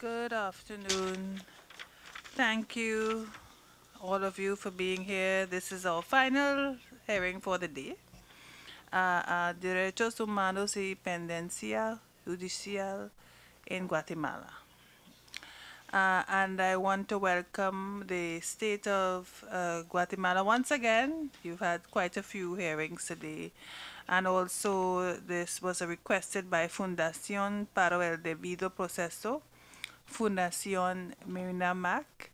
Good afternoon. Thank you, all of you, for being here. This is our final hearing for the day. Derechos Humanos y Pendencia Judicial in Guatemala. And I want to welcome the state of Guatemala once again. You've had quite a few hearings today. And also, this was requested by Fundación para el Debido Proceso, Fundación Mirna Mack.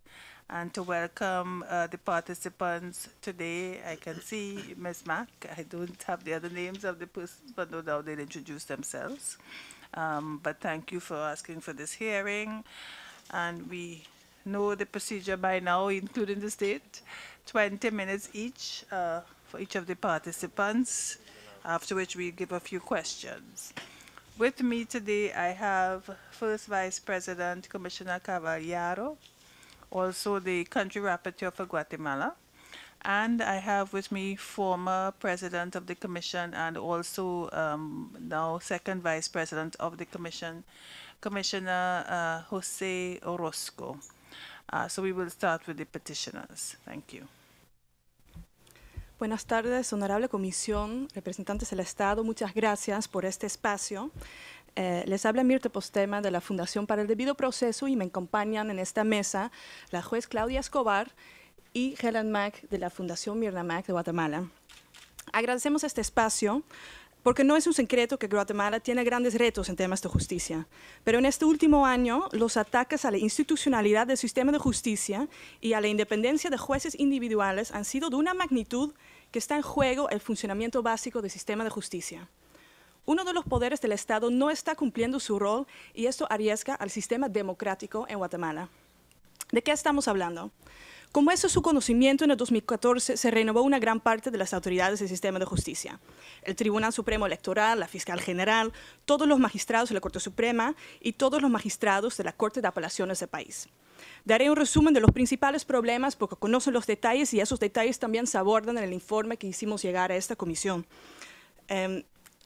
And to welcome the participants today, I can see Ms. Mack. I don't have the other names of the persons, but no doubt they'll introduce themselves. But thank you for asking for this hearing. And we know the procedure by now, including the state. 20 minutes each for each of the participants, after which we give a few questions. With me today, I have First Vice President Commissioner Cavallaro, also the country rapporteur for Guatemala. And I have with me former president of the commission and also now second vice president of the commission, Commissioner Jose Orozco. So we will start with the petitioners. Thank you. Buenas tardes, honorable comisión, representantes del Estado. Muchas gracias por este espacio. Les habla Mirta Postema de la Fundación para el Debido Proceso y me acompañan en esta mesa la juez Claudia Escobar y Helen Mack de la Fundación Mirna Mack de Guatemala. Agradecemos este espacio porque no es un secreto que Guatemala tiene grandes retos en temas de justicia, pero en este último año los ataques a la institucionalidad del sistema de justicia y a la independencia de jueces individuales han sido de una magnitud que está en juego el funcionamiento básico del sistema de justicia. Uno de los poderes del Estado no está cumpliendo su rol y esto arriesga al sistema democrático en Guatemala. ¿De qué estamos hablando? Como es su conocimiento, en el 2014 se renovó una gran parte de las autoridades del sistema de justicia. El Tribunal Supremo Electoral, la Fiscal General, todos los magistrados de la Corte Suprema y todos los magistrados de la Corte de Apelaciones del país. Daré un resumen de los principales problemas porque conocen los detalles y esos detalles también se abordan en el informe que hicimos llegar a esta comisión.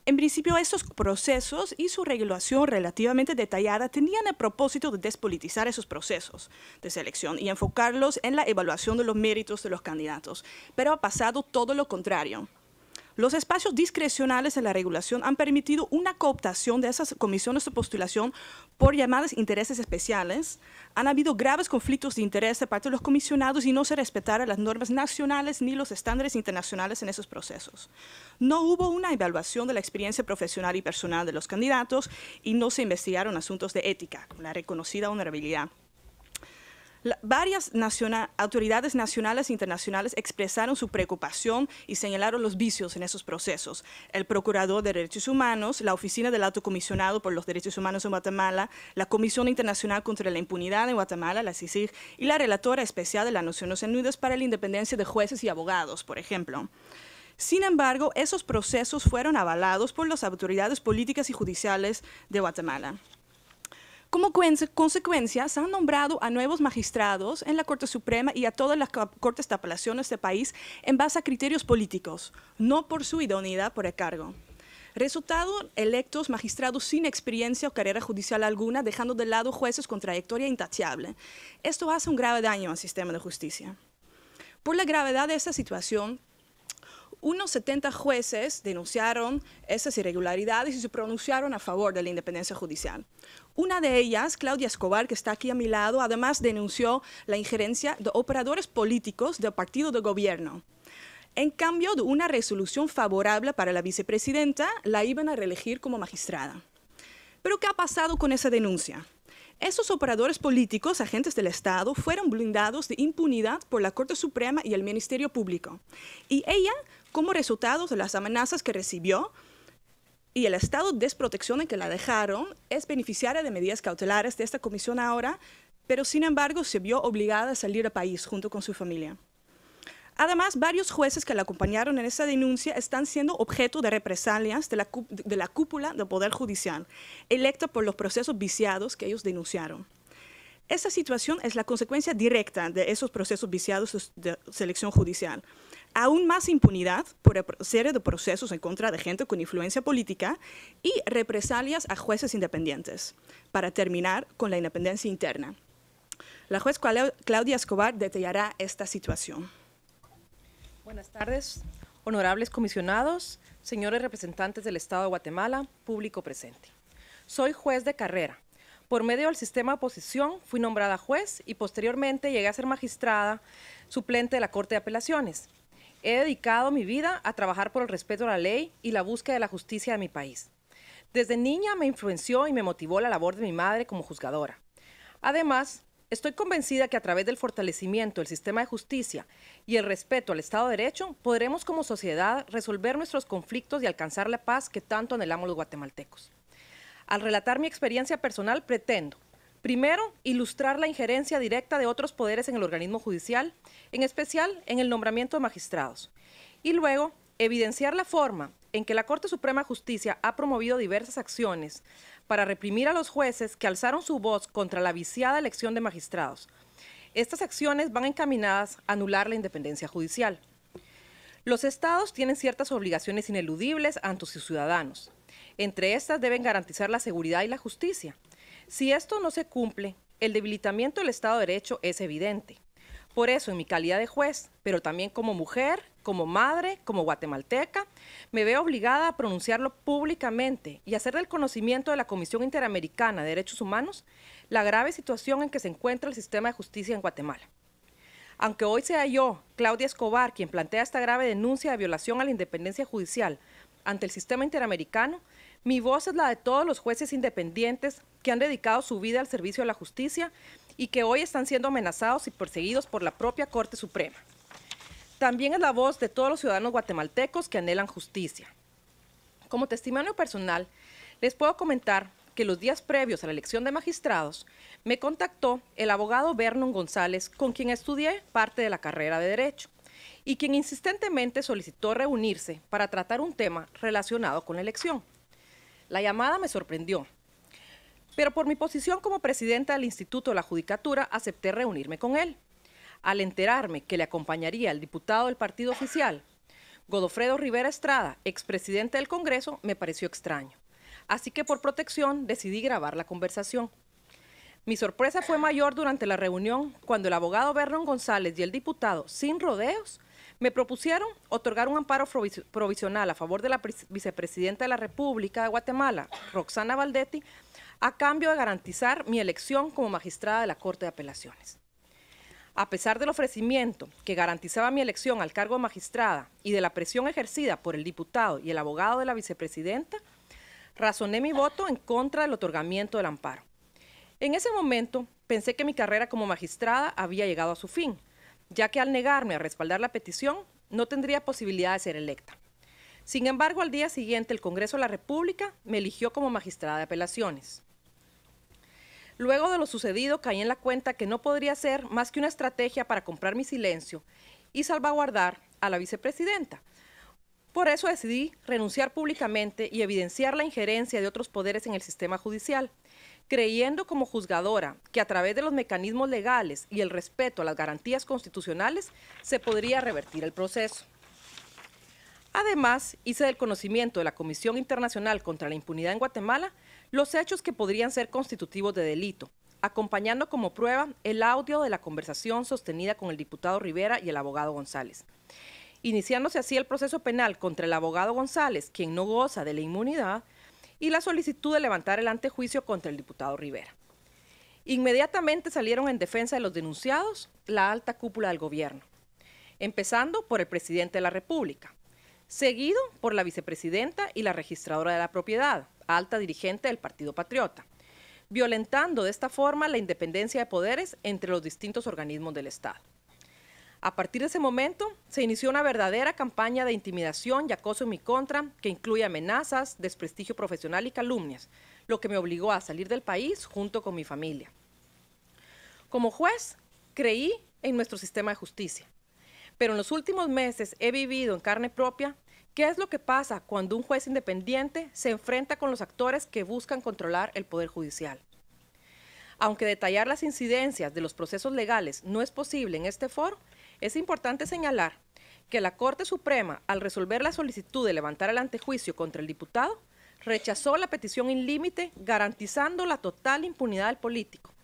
En principio, estos procesos y su regulación relativamente detallada tenían el propósito de despolitizar esos procesos de selección y enfocarlos en la evaluación de los méritos de los candidatos, pero ha pasado todo lo contrario. Los espacios discrecionales en la regulación han permitido una cooptación de esas comisiones de postulación por llamadas intereses especiales. Han habido graves conflictos de interés de parte de los comisionados y no se respetaron las normas nacionales ni los estándares internacionales en esos procesos. No hubo una evaluación de la experiencia profesional y personal de los candidatos y no se investigaron asuntos de ética, como la reconocida honorabilidad. Varias autoridades nacionales e internacionales expresaron su preocupación y señalaron los vicios en esos procesos. El Procurador de Derechos Humanos, la Oficina del Alto Comisionado por los Derechos Humanos en Guatemala, la Comisión Internacional contra la Impunidad en Guatemala, la CICIG, y la Relatora Especial de las Naciones Unidas para la Independencia de Jueces y Abogados, por ejemplo. Sin embargo, esos procesos fueron avalados por las autoridades políticas y judiciales de Guatemala. Como consecuencia, se han nombrado a nuevos magistrados en la Corte Suprema y a todas las Cortes de Apelaciones del país en base a criterios políticos, no por su idoneidad por el cargo. Resultado, electos magistrados sin experiencia o carrera judicial alguna, dejando de lado jueces con trayectoria intachable. Esto hace un grave daño al sistema de justicia. Por la gravedad de esta situación, unos 70 jueces denunciaron esas irregularidades y se pronunciaron a favor de la independencia judicial. Una de ellas, Claudia Escobar, que está aquí a mi lado, además denunció la injerencia de operadores políticos del partido de gobierno. En cambio de una resolución favorable para la vicepresidenta, la iban a reelegir como magistrada. ¿Pero qué ha pasado con esa denuncia? Esos operadores políticos, agentes del Estado, fueron blindados de impunidad por la Corte Suprema y el Ministerio Público. Y ella, como resultado de las amenazas que recibió y el estado de desprotección en que la dejaron, es beneficiaria de medidas cautelares de esta comisión ahora, pero sin embargo se vio obligada a salir al país junto con su familia. Además, varios jueces que la acompañaron en esta denuncia están siendo objeto de represalias de la cúpula del Poder Judicial, electa por los procesos viciados que ellos denunciaron. Esta situación es la consecuencia directa de esos procesos viciados de selección judicial. aún más impunidad por serie de procesos en contra de gente con influencia política y represalias a jueces independientes para terminar con la independencia interna. La juez Claudia Escobar detallará esta situación. Buenas tardes, honorables comisionados, señores representantes del Estado de Guatemala, público presente. Soy juez de carrera. Por medio del sistema de oposición fui nombrada juez y posteriormente llegué a ser magistrada suplente de la Corte de Apelaciones. He dedicado mi vida a trabajar por el respeto a la ley y la búsqueda de la justicia de mi país. Desde niña me influenció y me motivó la labor de mi madre como juzgadora. Además, estoy convencida que a través del fortalecimiento del sistema de justicia y el respeto al Estado de Derecho, podremos como sociedad resolver nuestros conflictos y alcanzar la paz que tanto anhelamos los guatemaltecos. Al relatar mi experiencia personal, pretendo, primero, ilustrar la injerencia directa de otros poderes en el organismo judicial, en especial en el nombramiento de magistrados, y luego, evidenciar la forma en que la Corte Suprema de Justicia ha promovido diversas acciones para reprimir a los jueces que alzaron su voz contra la viciada elección de magistrados. Estas acciones van encaminadas a anular la independencia judicial. Los estados tienen ciertas obligaciones ineludibles ante sus ciudadanos. Entre estas deben garantizar la seguridad y la justicia. Si esto no se cumple, el debilitamiento del Estado de Derecho es evidente. Por eso, en mi calidad de juez, pero también como mujer, como madre, como guatemalteca, me veo obligada a pronunciarlo públicamente y hacer del conocimiento de la Comisión Interamericana de Derechos Humanos la grave situación en que se encuentra el sistema de justicia en Guatemala. Aunque hoy sea yo, Claudia Escobar, quien plantea esta grave denuncia de violación a la independencia judicial ante el sistema interamericano, mi voz es la de todos los jueces independientes que han dedicado su vida al servicio de la justicia y que hoy están siendo amenazados y perseguidos por la propia Corte Suprema. También es la voz de todos los ciudadanos guatemaltecos que anhelan justicia. Como testimonio personal, les puedo comentar que los días previos a la elección de magistrados, me contactó el abogado Vernon González, con quien estudié parte de la carrera de Derecho, y quien insistentemente solicitó reunirse para tratar un tema relacionado con la elección. La llamada me sorprendió, pero por mi posición como presidenta del Instituto de la Judicatura, acepté reunirme con él. Al enterarme que le acompañaría el diputado del Partido Oficial, Godofredo Rivera Estrada, expresidente del Congreso, me pareció extraño. Así que por protección decidí grabar la conversación. Mi sorpresa fue mayor durante la reunión cuando el abogado Vernon González y el diputado, sin rodeos, me propusieron otorgar un amparo provisional a favor de la vicepresidenta de la República de Guatemala, Roxana Baldetti, a cambio de garantizar mi elección como magistrada de la Corte de Apelaciones. A pesar del ofrecimiento que garantizaba mi elección al cargo de magistrada y de la presión ejercida por el diputado y el abogado de la vicepresidenta, razoné mi voto en contra del otorgamiento del amparo. En ese momento pensé que mi carrera como magistrada había llegado a su fin, ya que al negarme a respaldar la petición no tendría posibilidad de ser electa. Sin embargo, al día siguiente el Congreso de la República me eligió como magistrada de apelaciones. Luego de lo sucedido, caí en la cuenta que no podría ser más que una estrategia para comprar mi silencio y salvaguardar a la vicepresidenta. Por eso decidí renunciar públicamente y evidenciar la injerencia de otros poderes en el sistema judicial, creyendo como juzgadora que a través de los mecanismos legales y el respeto a las garantías constitucionales se podría revertir el proceso. Además, hice del conocimiento de la Comisión Internacional contra la Impunidad en Guatemala los hechos que podrían ser constitutivos de delito, acompañando como prueba el audio de la conversación sostenida con el diputado Rivera y el abogado González. Iniciándose así el proceso penal contra el abogado González, quien no goza de la inmunidad, y la solicitud de levantar el antejuicio contra el diputado Rivera. Inmediatamente salieron en defensa de los denunciados la alta cúpula del gobierno, empezando por el presidente de la República, seguido por la vicepresidenta y la registradora de la propiedad, alta dirigente del Partido Patriota, violentando de esta forma la independencia de poderes entre los distintos organismos del Estado. A partir de ese momento, se inició una verdadera campaña de intimidación y acoso en mi contra, que incluye amenazas, desprestigio profesional y calumnias, lo que me obligó a salir del país junto con mi familia. Como juez, creí en nuestro sistema de justicia. Pero en los últimos meses he vivido en carne propia qué es lo que pasa cuando un juez independiente se enfrenta con los actores que buscan controlar el Poder Judicial. Aunque detallar las incidencias de los procesos legales no es posible en este foro, es importante señalar que la Corte Suprema, al resolver la solicitud de levantar el antejuicio contra el diputado, rechazó la petición in límite, garantizando la total impunidad del político,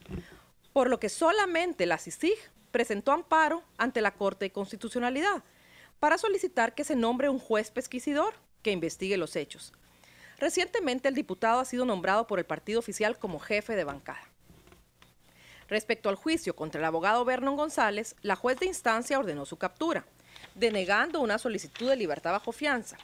por lo que solamente la CICIG presentó amparo ante la Corte de Constitucionalidad para solicitar que se nombre un juez pesquisidor que investigue los hechos. Recientemente el diputado ha sido nombrado por el Partido Oficial como jefe de bancada. Respecto al juicio contra el abogado Vernon González, la juez de instancia ordenó su captura, denegando una solicitud de libertad bajo fianza,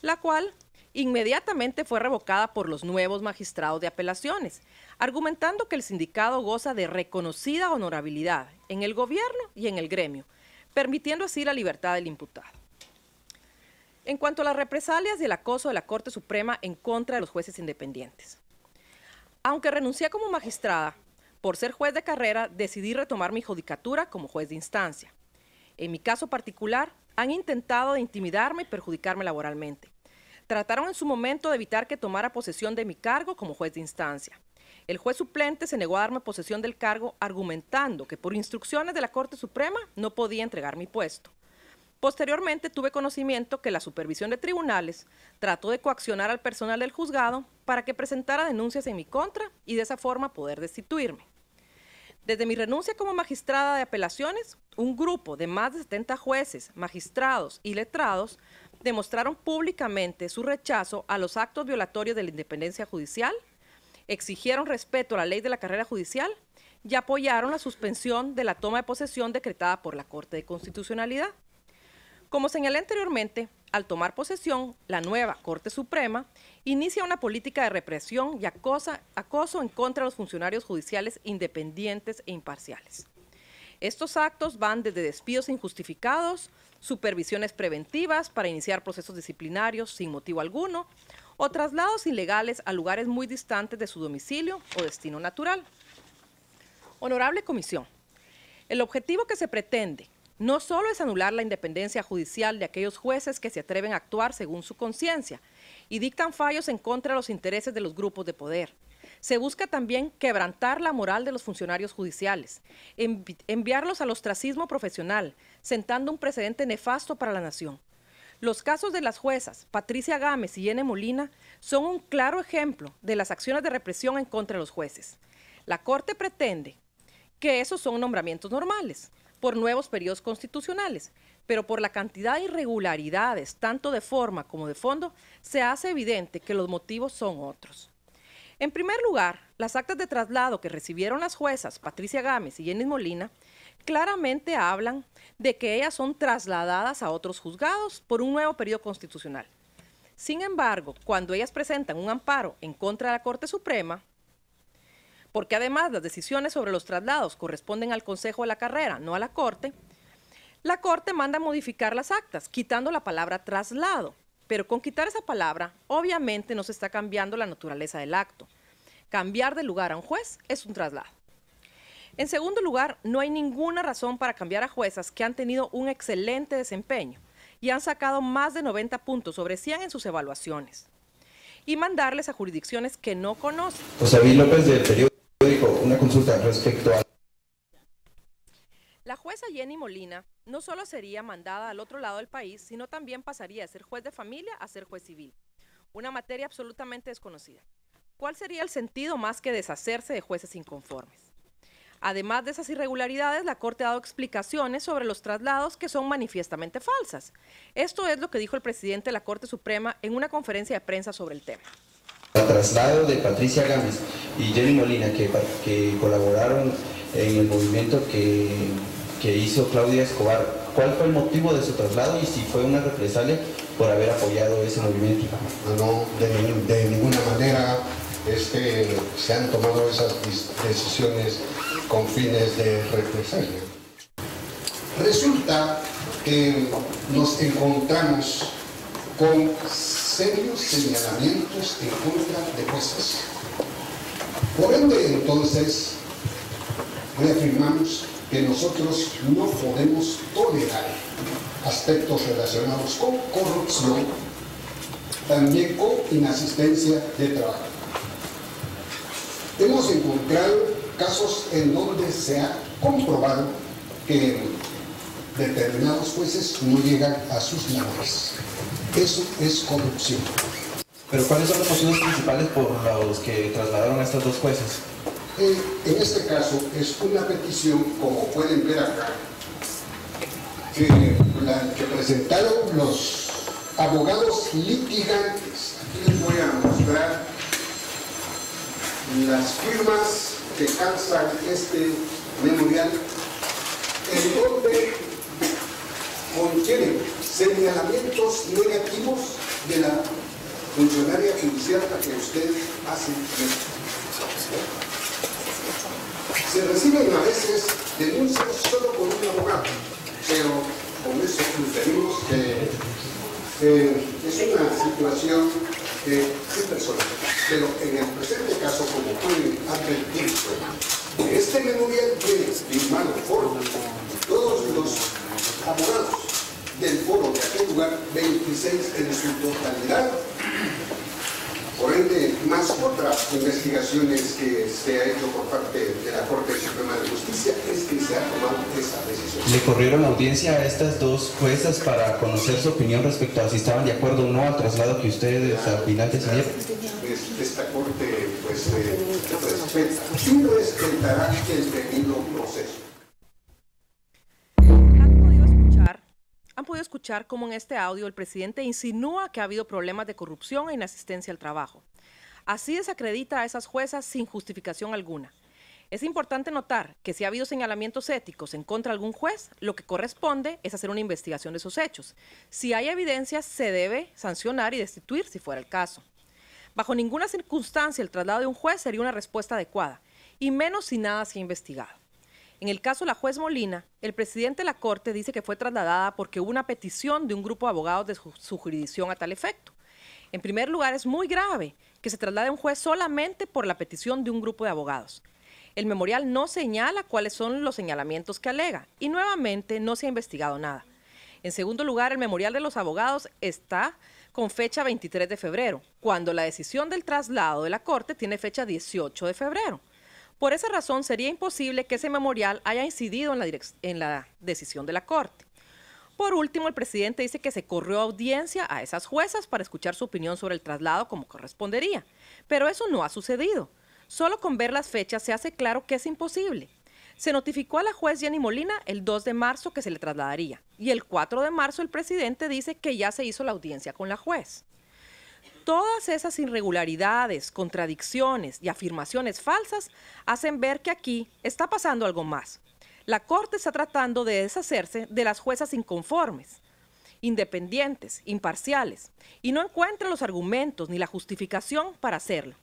la cual inmediatamente fue revocada por los nuevos magistrados de apelaciones, argumentando que el sindicado goza de reconocida honorabilidad en el gobierno y en el gremio, permitiendo así la libertad del imputado. En cuanto a las represalias y el acoso de la Corte Suprema en contra de los jueces independientes. Aunque renuncié como magistrada, por ser juez de carrera decidí retomar mi judicatura como juez de instancia. En mi caso particular, han intentado intimidarme y perjudicarme laboralmente. Trataron en su momento de evitar que tomara posesión de mi cargo como juez de instancia. El juez suplente se negó a darme posesión del cargo argumentando que por instrucciones de la Corte Suprema no podía entregar mi puesto. Posteriormente tuve conocimiento que la Supervisión de Tribunales trató de coaccionar al personal del juzgado para que presentara denuncias en mi contra y de esa forma poder destituirme. Desde mi renuncia como magistrada de apelaciones, un grupo de más de 70 jueces, magistrados y letrados demostraron públicamente su rechazo a los actos violatorios de la independencia judicial, exigieron respeto a la ley de la carrera judicial y apoyaron la suspensión de la toma de posesión decretada por la Corte de Constitucionalidad. Como señalé anteriormente, al tomar posesión, la nueva Corte Suprema inicia una política de represión y acoso en contra de los funcionarios judiciales independientes e imparciales. Estos actos van desde despidos injustificados, supervisiones preventivas para iniciar procesos disciplinarios sin motivo alguno, o traslados ilegales a lugares muy distantes de su domicilio o destino natural. Honorable Comisión, el objetivo que se pretende no solo es anular la independencia judicial de aquellos jueces que se atreven a actuar según su conciencia y dictan fallos en contra de los intereses de los grupos de poder. Se busca también quebrantar la moral de los funcionarios judiciales, enviarlos al ostracismo profesional, sentando un precedente nefasto para la nación. Los casos de las juezas Patricia Gámez y Jenny Molina son un claro ejemplo de las acciones de represión en contra de los jueces. La Corte pretende que esos son nombramientos normales, por nuevos periodos constitucionales, pero por la cantidad de irregularidades, tanto de forma como de fondo, se hace evidente que los motivos son otros. En primer lugar, las actas de traslado que recibieron las juezas Patricia Gámez y Jenny Molina claramente hablan de que ellas son trasladadas a otros juzgados por un nuevo periodo constitucional. Sin embargo, cuando ellas presentan un amparo en contra de la Corte Suprema, porque además las decisiones sobre los traslados corresponden al Consejo de la Carrera, no a la Corte manda a modificar las actas, quitando la palabra traslado. Pero con quitar esa palabra, obviamente no se está cambiando la naturaleza del acto. Cambiar de lugar a un juez es un traslado. En segundo lugar, no hay ninguna razón para cambiar a juezas que han tenido un excelente desempeño y han sacado más de 90 puntos sobre 100 en sus evaluaciones y mandarles a jurisdicciones que no conocen. José López del periódico, una consulta respecto a... La jueza Jenny Molina no solo sería mandada al otro lado del país, sino también pasaría de ser juez de familia a ser juez civil, una materia absolutamente desconocida. ¿Cuál sería el sentido más que deshacerse de jueces inconformes? Además de esas irregularidades, la Corte ha dado explicaciones sobre los traslados que son manifiestamente falsas. Esto es lo que dijo el presidente de la Corte Suprema en una conferencia de prensa sobre el tema. El traslado de Patricia Gámez y Jenny Molina, que colaboraron en el movimiento que hizo Claudia Escobar. ¿Cuál fue el motivo de su traslado y si fue una represalia por haber apoyado ese movimiento? No, de ninguna manera se han tomado esas decisiones con fines de represalia. Resulta que nos encontramos con serios señalamientos en contra de jueces. Por ende, entonces, reafirmamos que nosotros no podemos tolerar aspectos relacionados con corrupción, también con inasistencia de trabajo. Hemos encontrado casos en donde se ha comprobado que determinados jueces no llegan a sus labores. Eso es corrupción. ¿Pero cuáles son las mociones principales por los que trasladaron a estos dos jueces? En este caso es una petición, como pueden ver acá, que presentaron los abogados litigantes. Aquí les voy a mostrar las firmas que calzan este memorial, en donde contienen señalamientos negativos de la funcionaria judicial a que usted hace referencia. Se reciben a veces denuncias solo con un abogado, pero con eso sugerimos que es una situación impersonal. Pero en el presente caso, como pueden advertir, este memorial tiene firmado por todos los abogados del foro de aquel lugar, 26 en su totalidad, por ende más otras investigaciones que se ha hecho por parte de la Corte Suprema de Justicia, es que se ha tomado esa decisión. ¿Le corrieron la audiencia a estas dos juezas para conocer su opinión respecto a si estaban de acuerdo o no al traslado que ustedes al final decidieron? Esta Corte pues respeta y respetará el debido proceso. Han podido escuchar cómo en este audio el presidente insinúa que ha habido problemas de corrupción e inasistencia al trabajo. Así desacredita a esas juezas sin justificación alguna. Es importante notar que si ha habido señalamientos éticos en contra de algún juez, lo que corresponde es hacer una investigación de esos hechos. Si hay evidencia, se debe sancionar y destituir si fuera el caso. Bajo ninguna circunstancia el traslado de un juez sería una respuesta adecuada, y menos si nada se ha investigado. En el caso de la juez Molina, el presidente de la Corte dice que fue trasladada porque hubo una petición de un grupo de abogados de su jurisdicción a tal efecto. En primer lugar, es muy grave que se traslade un juez solamente por la petición de un grupo de abogados. El memorial no señala cuáles son los señalamientos que alega y nuevamente no se ha investigado nada. En segundo lugar, el memorial de los abogados está con fecha 23 de febrero, cuando la decisión del traslado de la Corte tiene fecha 18 de febrero. Por esa razón, sería imposible que ese memorial haya incidido en la decisión de la Corte. Por último, el presidente dice que se corrió audiencia a esas juezas para escuchar su opinión sobre el traslado como correspondería, pero eso no ha sucedido. Solo con ver las fechas se hace claro que es imposible. Se notificó a la juez Jenny Molina el 2 de marzo que se le trasladaría, y el 4 de marzo el presidente dice que ya se hizo la audiencia con la juez. Todas esas irregularidades, contradicciones y afirmaciones falsas hacen ver que aquí está pasando algo más. La Corte está tratando de deshacerse de las juezas inconformes, independientes, imparciales, y no encuentra los argumentos ni la justificación para hacerlo.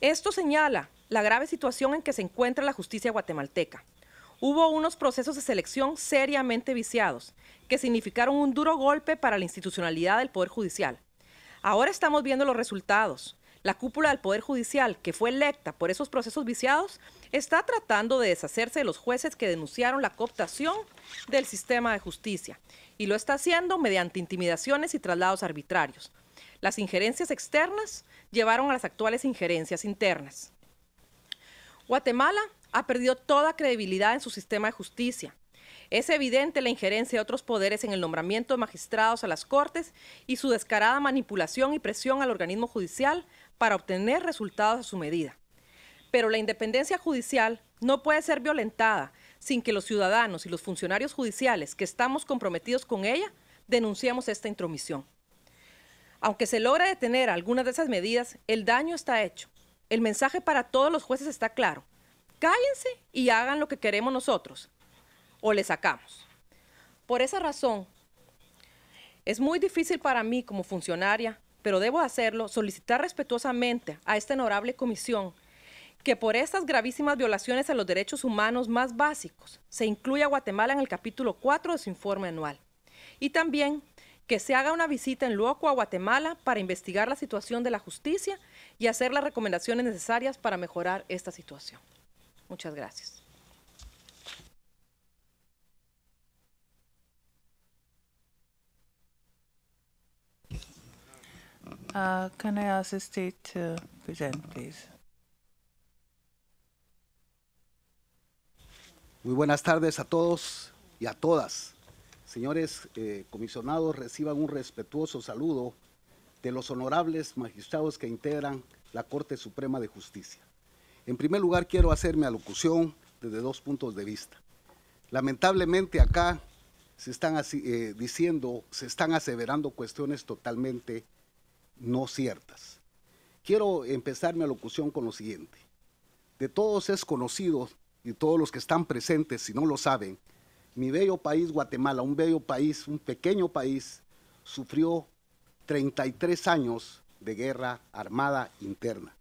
Esto señala la grave situación en que se encuentra la justicia guatemalteca. Hubo unos procesos de selección seriamente viciados, que significaron un duro golpe para la institucionalidad del Poder Judicial. Ahora estamos viendo los resultados. La cúpula del Poder Judicial, que fue electa por esos procesos viciados, está tratando de deshacerse de los jueces que denunciaron la cooptación del sistema de justicia, y lo está haciendo mediante intimidaciones y traslados arbitrarios. Las injerencias externas llevaron a las actuales injerencias internas. Guatemala ha perdido toda credibilidad en su sistema de justicia. Es evidente la injerencia de otros poderes en el nombramiento de magistrados a las Cortes y su descarada manipulación y presión al organismo judicial para obtener resultados a su medida. Pero la independencia judicial no puede ser violentada sin que los ciudadanos y los funcionarios judiciales que estamos comprometidos con ella denunciemos esta intromisión. Aunque se logra detener algunas de esas medidas, el daño está hecho. El mensaje para todos los jueces está claro. Cállense y hagan lo que queremos nosotros, o le sacamos. Por esa razón, es muy difícil para mí como funcionaria, pero debo hacerlo, solicitar respetuosamente a esta honorable comisión que por estas gravísimas violaciones a los derechos humanos más básicos se incluya a Guatemala en el capítulo 4 de su informe anual. Y también que se haga una visita en loco a Guatemala para investigar la situación de la justicia y hacer las recomendaciones necesarias para mejorar esta situación. Muchas gracias. Can I ask the state to present, please? Muy buenas tardes a todos y a todas. Señores comisionados, reciban un respetuoso saludo de los honorables magistrados que integran la Corte Suprema de Justicia. En primer lugar, quiero hacer mi alocución desde dos puntos de vista. Lamentablemente acá se están aseverando cuestiones totalmente no ciertas. Quiero empezar mi alocución con lo siguiente. De todos es conocido, y todos los que están presentes, si no lo saben, mi bello país Guatemala, un bello país, un pequeño país, sufrió 33 años de guerra armada interna.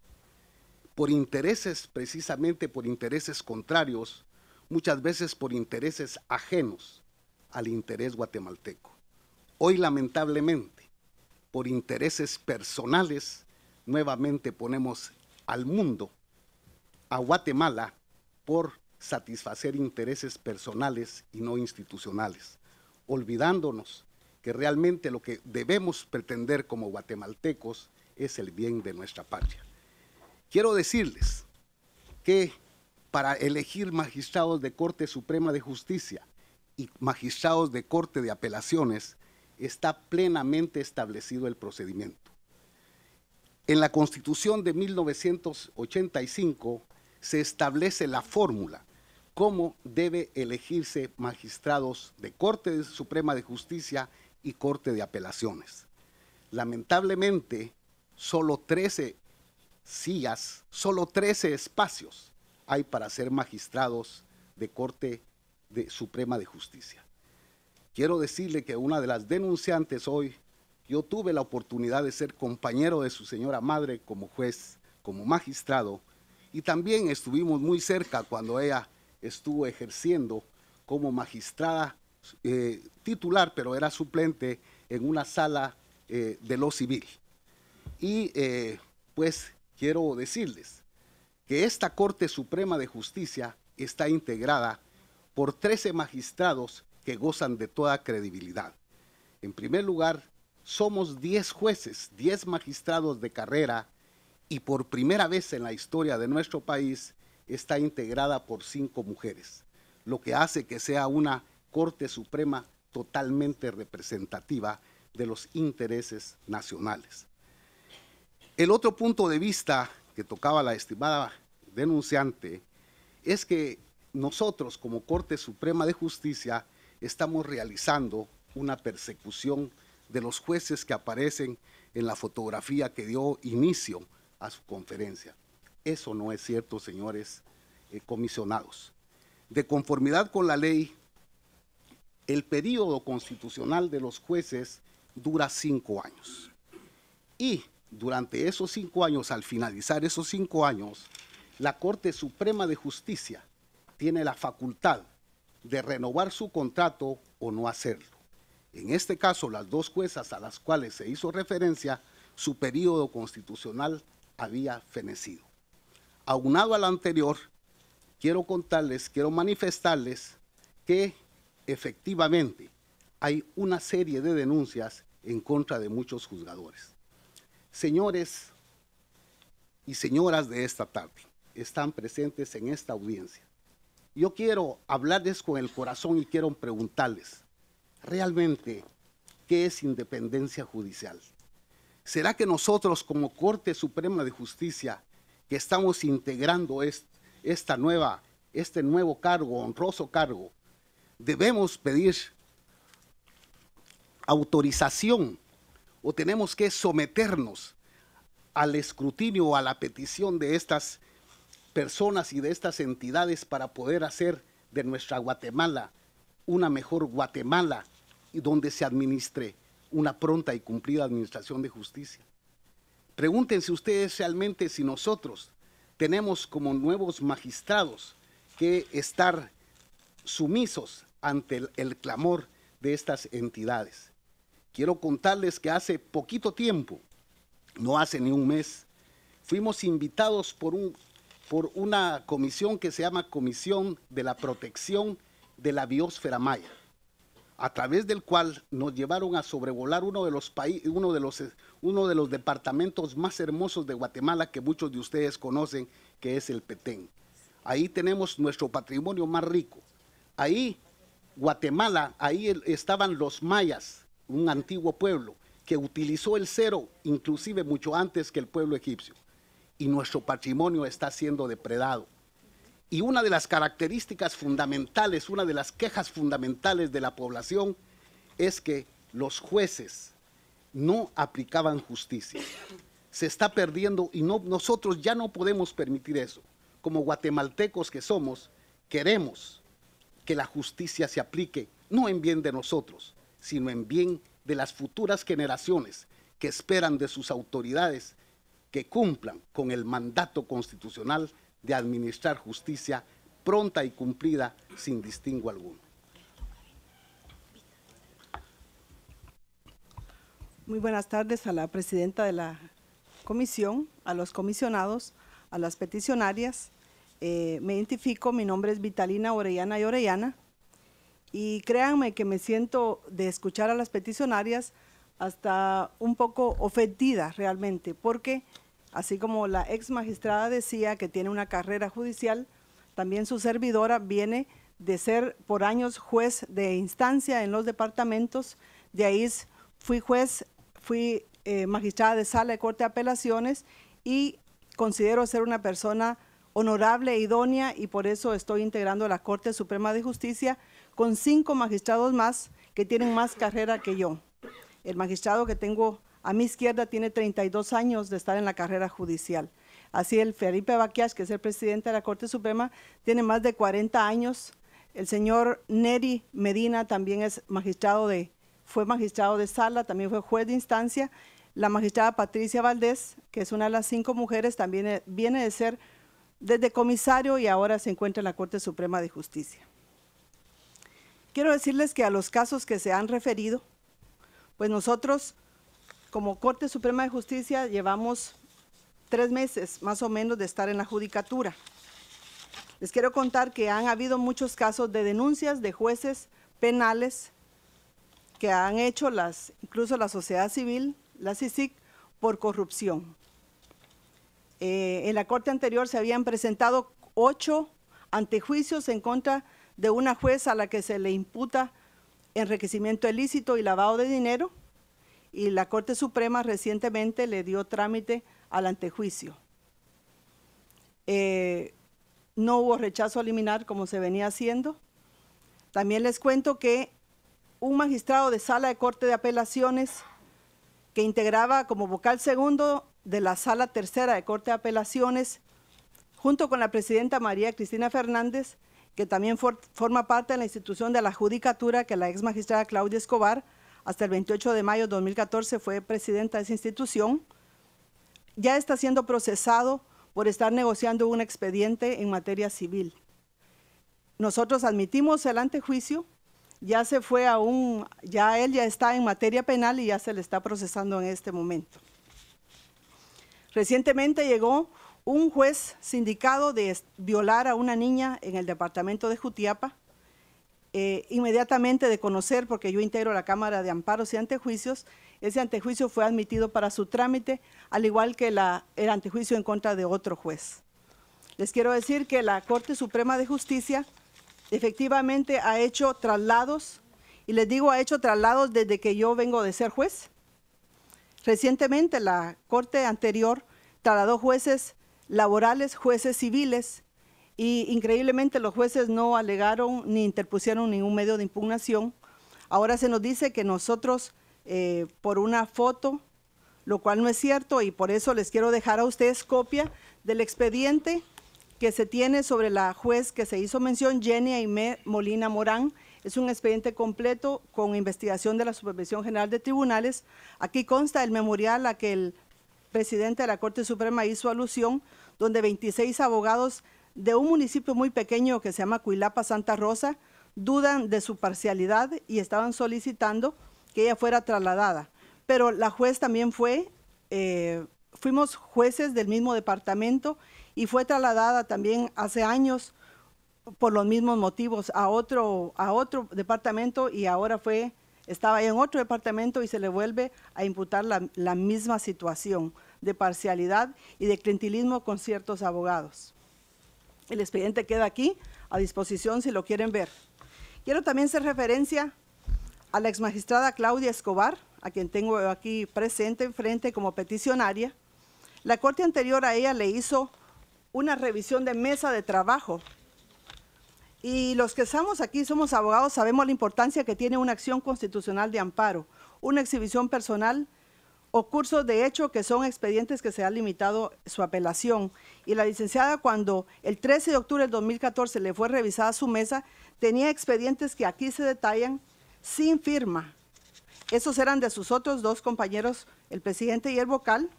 Por intereses, precisamente por intereses contrarios, muchas veces por intereses ajenos al interés guatemalteco. Hoy, lamentablemente, por intereses personales, nuevamente ponemos al mundo, a Guatemala, por satisfacer intereses personales y no institucionales, olvidándonos que realmente lo que debemos pretender como guatemaltecos es el bien de nuestra patria. Quiero decirles que para elegir magistrados de Corte Suprema de Justicia y magistrados de Corte de Apelaciones está plenamente establecido el procedimiento. En la Constitución de 1985 se establece la fórmula cómo debe elegirse magistrados de Corte Suprema de Justicia y Corte de Apelaciones. Lamentablemente, solo 13 sillas, solo 13 espacios hay para ser magistrados de Corte Suprema de Justicia. Quiero decirle que una de las denunciantes hoy, yo tuve la oportunidad de ser compañero de su señora madre como juez, como magistrado, y también estuvimos muy cerca cuando ella estuvo ejerciendo como magistrada titular, pero era suplente en una sala de lo civil. Y pues quiero decirles que esta Corte Suprema de Justicia está integrada por 13 magistrados que gozan de toda credibilidad. En primer lugar, somos 10 jueces, 10 magistrados de carrera, y por primera vez en la historia de nuestro país está integrada por 5 mujeres, lo que hace que sea una Corte Suprema totalmente representativa de los intereses nacionales. El otro punto de vista que tocaba la estimada denunciante es que nosotros como Corte Suprema de Justicia estamos realizando una persecución de los jueces que aparecen en la fotografía que dio inicio a su conferencia. Eso no es cierto, señores comisionados. De conformidad con la ley, el periodo constitucional de los jueces dura 5 años. Y durante esos 5 años, al finalizar esos 5 años, la Corte Suprema de Justicia tiene la facultad de renovar su contrato o no hacerlo. En este caso, las 2 juezas a las cuales se hizo referencia, su periodo constitucional había fenecido. Aunado a lo anterior, quiero contarles, quiero manifestarles que efectivamente hay una serie de denuncias en contra de muchos juzgadores. Señores y señoras de esta tarde, están presentes en esta audiencia. Yo quiero hablarles con el corazón y quiero preguntarles, ¿realmente qué es independencia judicial? ¿Será que nosotros como Corte Suprema de Justicia, que estamos integrando este nuevo cargo, honroso cargo, debemos pedir autorización o tenemos que someternos al escrutinio, a la petición de estas personas y de estas entidades para poder hacer de nuestra Guatemala una mejor Guatemala y donde se administre una pronta y cumplida administración de justicia? Pregúntense ustedes realmente si nosotros tenemos como nuevos magistrados que estar sumisos ante el clamor de estas entidades. Quiero contarles que hace poquito tiempo, no hace ni un mes, fuimos invitados por una comisión que se llama Comisión de la Protección de la Biosfera Maya, a través del cual nos llevaron a sobrevolar uno de los departamentos más hermosos de Guatemala que muchos de ustedes conocen, que es el Petén. Ahí tenemos nuestro patrimonio más rico. Ahí Guatemala, ahí estaban los mayas, un antiguo pueblo que utilizó el cero, inclusive mucho antes que el pueblo egipcio. Y nuestro patrimonio está siendo depredado. Y una de las características fundamentales, una de las quejas fundamentales de la población es que los jueces no aplicaban justicia. Se está perdiendo y no, nosotros ya no podemos permitir eso. Como guatemaltecos que somos, queremos que la justicia se aplique, no en bien de nosotros, sino en bien de las futuras generaciones que esperan de sus autoridades que cumplan con el mandato constitucional de administrar justicia pronta y cumplida sin distingo alguno. Muy buenas tardes a la presidenta de la comisión, a los comisionados, a las peticionarias. Me identifico, mi nombre es Vitalina Orellana y Orellana, y créanme que me siento de escuchar a las peticionarias hasta un poco ofendida realmente, porque así como la ex magistrada decía que tiene una carrera judicial, también su servidora viene de ser por años juez de instancia en los departamentos, de ahí fui juez, fui magistrada de sala de Corte de Apelaciones y considero ser una persona honorable, idónea, y por eso estoy integrando la Corte Suprema de Justicia con 5 magistrados más que tienen más carrera que yo. El magistrado que tengo a mi izquierda tiene 32 años de estar en la carrera judicial. Así el Felipe Baquiach, que es el presidente de la Corte Suprema, tiene más de 40 años. El señor Neri Medina también es fue magistrado de sala, también fue juez de instancia. La magistrada Patricia Valdés, que es una de las 5 mujeres, también viene de ser desde comisario y ahora se encuentra en la Corte Suprema de Justicia. Quiero decirles que a los casos que se han referido, pues nosotros, como Corte Suprema de Justicia, llevamos 3 meses más o menos de estar en la judicatura. Les quiero contar que han habido muchos casos de denuncias de jueces penales que han hecho incluso la sociedad civil, la CICIC, por corrupción. En la corte anterior se habían presentado 8 antejuicios en contra de una jueza a la que se le imputa enriquecimiento ilícito y lavado de dinero, y la Corte Suprema recientemente le dio trámite al antejuicio. No hubo rechazo a liminar como se venía haciendo. También les cuento que un magistrado de sala de Corte de Apelaciones que integraba como vocal segundo de la sala tercera de Corte de Apelaciones, junto con la presidenta María Cristina Fernández, que también forma parte de la institución de la Judicatura, que la ex magistrada Claudia Escobar, hasta el 28 de mayo de 2014 fue presidenta de esa institución, ya está siendo procesado por estar negociando un expediente en materia civil. Nosotros admitimos el antejuicio, ya se fue a ya él ya está en materia penal y ya se le está procesando en este momento. Recientemente llegó un juez sindicado de violar a una niña en el departamento de Jutiapa. Inmediatamente de conocer, porque yo integro la Cámara de Amparos y Antejuicios, ese antejuicio fue admitido para su trámite, al igual que el antejuicio en contra de otro juez. Les quiero decir que la Corte Suprema de Justicia efectivamente ha hecho traslados, y les digo ha hecho traslados desde que yo vengo de ser juez. Recientemente la Corte anterior trasladó jueces laborales, jueces civiles, y increíblemente los jueces no alegaron ni interpusieron ningún medio de impugnación. Ahora se nos dice que nosotros por una foto, lo cual no es cierto, y por eso les quiero dejar a ustedes copia del expediente que se tiene sobre la juez que se hizo mención, Jenny Molina Morán. Es un expediente completo con investigación de la Supervisión General de Tribunales. Aquí consta el memorial a que el presidente de la Corte Suprema hizo alusión, donde 26 abogados de un municipio muy pequeño que se llama Cuilapa, Santa Rosa, dudan de su parcialidad y estaban solicitando que ella fuera trasladada. Pero la juez también fuimos jueces del mismo departamento y fue trasladada también hace años por los mismos motivos a otro departamento, y ahora estaba en otro departamento y se le vuelve a imputar la misma situación de parcialidad y de clientelismo con ciertos abogados. El expediente queda aquí a disposición si lo quieren ver. Quiero también hacer referencia a la exmagistrada Claudia Escobar, a quien tengo aquí presente enfrente como peticionaria. La Corte anterior a ella le hizo una revisión de mesa de trabajo. Y los que estamos aquí, somos abogados, sabemos la importancia que tiene una acción constitucional de amparo, una exhibición personal o cursos de hecho, que son expedientes que se ha limitado su apelación. Y la licenciada, cuando el 13 de octubre del 2014 le fue revisada su mesa, tenía expedientes que aquí se detallan sin firma. Esos eran de sus otros dos compañeros, el presidente y el vocal.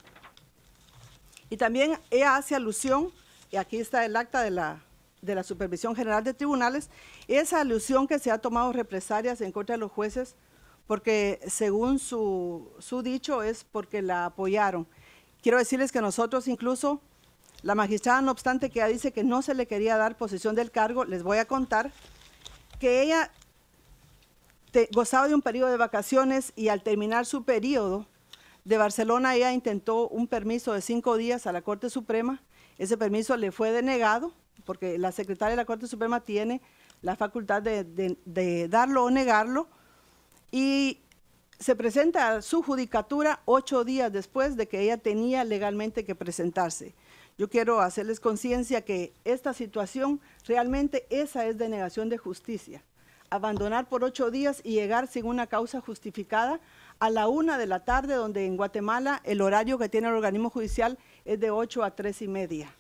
Y también ella hace alusión, y aquí está el acta de la Supervisión General de Tribunales, esa alusión que se ha tomado represalias en contra de los jueces, porque según su dicho es porque la apoyaron. Quiero decirles que nosotros incluso, la magistrada, no obstante que ella dice que no se le quería dar posesión del cargo, les voy a contar que ella gozaba de un periodo de vacaciones y al terminar su periodo de Barcelona, ella intentó un permiso de 5 días a la Corte Suprema. Ese permiso le fue denegado porque la secretaria de la Corte Suprema tiene la facultad de darlo o negarlo, y se presenta a su judicatura 8 días después de que ella tenía legalmente que presentarse. Yo quiero hacerles conciencia que esta situación realmente esa es denegación de justicia. Abandonar por 8 días y llegar sin una causa justificada a la 1 de la tarde, donde en Guatemala el horario que tiene el organismo judicial es de 8 a 3:30.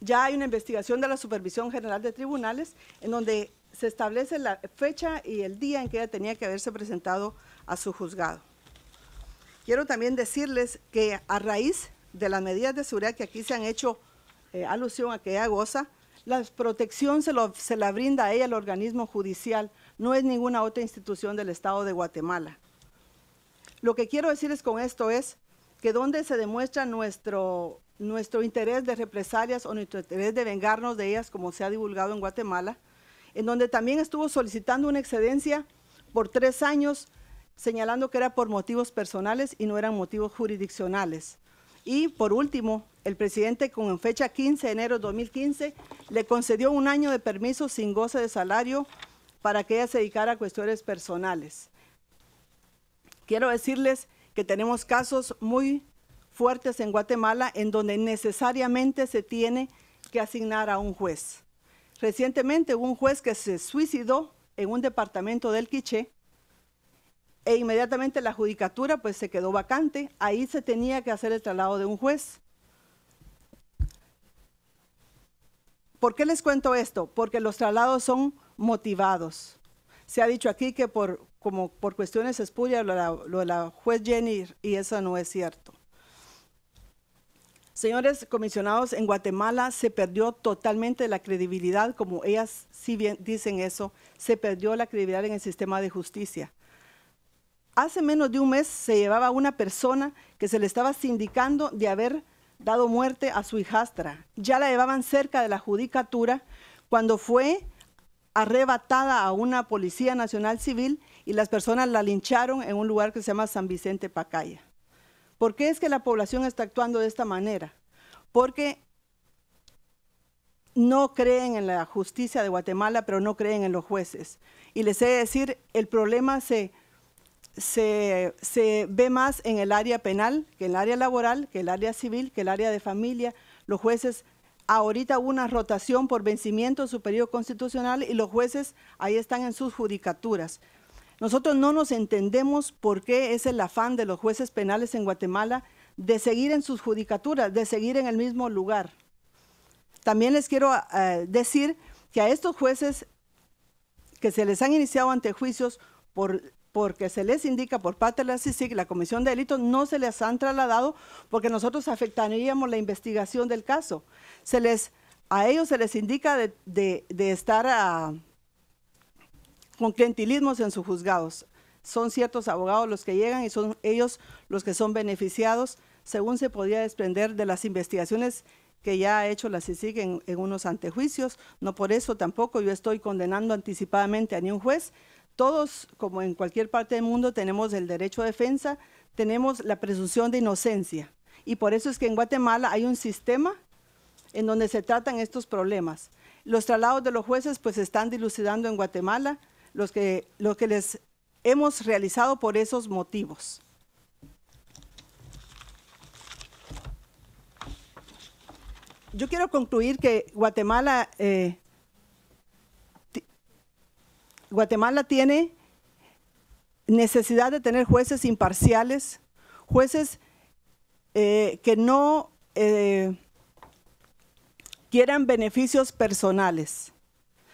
Ya hay una investigación de la Supervisión General de Tribunales en donde se establece la fecha y el día en que ella tenía que haberse presentado a su juzgado. Quiero también decirles que a raíz de las medidas de seguridad que aquí se han hecho alusión a que ella goza, la protección se la brinda a ella el organismo judicial, no es ninguna otra institución del Estado de Guatemala. Lo que quiero decirles con esto es que donde se demuestra nuestro interés de represalias o nuestro interés de vengarnos de ellas, como se ha divulgado en Guatemala, en donde también estuvo solicitando una excedencia por 3 años, señalando que era por motivos personales y no eran motivos jurisdiccionales. Y por último, el presidente, con fecha 15 de enero de 2015, le concedió 1 año de permiso sin goce de salario para que ella se dedicara a cuestiones personales. Quiero decirles que tenemos casos muy fuertes en Guatemala en donde necesariamente se tiene que asignar a un juez. Recientemente hubo un juez que se suicidó en un departamento del Quiché e inmediatamente la judicatura pues se quedó vacante. Ahí se tenía que hacer el traslado de un juez. ¿Por qué les cuento esto? Porque los traslados son motivados. Se ha dicho aquí que por cuestiones espurias lo de la juez Jenny, y eso no es cierto. Señores comisionados, en Guatemala se perdió totalmente la credibilidad, como ellas si bien dicen eso, se perdió la credibilidad en el sistema de justicia. Hace menos de un mes se llevaba una persona que se le estaba sindicando de haber dado muerte a su hijastra. Ya la llevaban cerca de la judicatura cuando fue arrebatada a una Policía Nacional Civil y las personas la lincharon en un lugar que se llama San Vicente Pacaya. ¿Por qué es que la población está actuando de esta manera? Porque no creen en la justicia de Guatemala, pero no creen en los jueces. Y les he de decir, el problema se ve más en el área penal, que en el área laboral, que el área civil, que el área de familia. Los jueces, ahorita hubo una rotación por vencimiento de su periodo constitucional y los jueces ahí están en sus judicaturas. Nosotros no nos entendemos por qué es el afán de los jueces penales en Guatemala de seguir en sus judicaturas, de seguir en el mismo lugar. También les quiero decir que a estos jueces que se les han iniciado antejuicios porque se les indica por parte de la CICIG, la Comisión de Delitos, no se les han trasladado porque nosotros afectaríamos la investigación del caso. A ellos se les indica de estar con clientelismos en sus juzgados. Son ciertos abogados los que llegan y son ellos los que son beneficiados, según se podría desprender de las investigaciones que ya ha hecho la CICIG en unos antejuicios. No por eso tampoco yo estoy condenando anticipadamente a ningún juez. Todos, como en cualquier parte del mundo, tenemos el derecho a defensa, tenemos la presunción de inocencia. Y por eso es que en Guatemala hay un sistema en donde se tratan estos problemas. Los traslados de los jueces pues se están dilucidando en Guatemala, lo que les hemos realizado por esos motivos. Yo quiero concluir que Guatemala tiene necesidad de tener jueces imparciales, jueces que no quieran beneficios personales,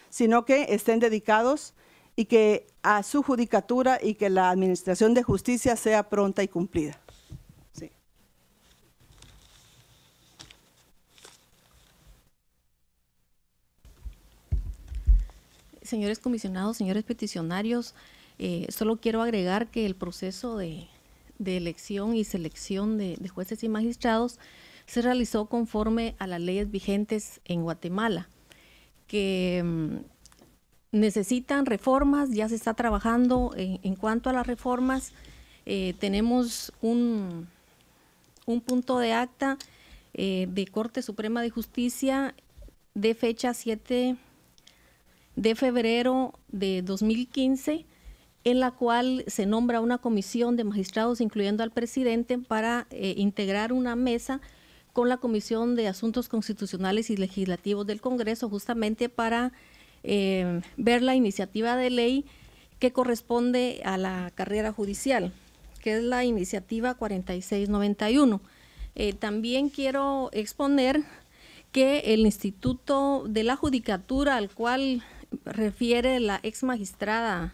sino que estén dedicados y que a su judicatura y que la administración de justicia sea pronta y cumplida. Sí. Señores comisionados, señores peticionarios, solo quiero agregar que el proceso de elección y selección de jueces y magistrados se realizó conforme a las leyes vigentes en Guatemala, que necesitan reformas, ya se está trabajando en cuanto a las reformas. Tenemos un punto de acta de Corte Suprema de Justicia de fecha 7 de febrero de 2015, en la cual se nombra una comisión de magistrados, incluyendo al presidente, para integrar una mesa con la Comisión de Asuntos Constitucionales y Legislativos del Congreso, justamente para ver la iniciativa de ley que corresponde a la carrera judicial, que es la iniciativa 4691. También quiero exponer que el Instituto de la Judicatura, al cual refiere la ex magistrada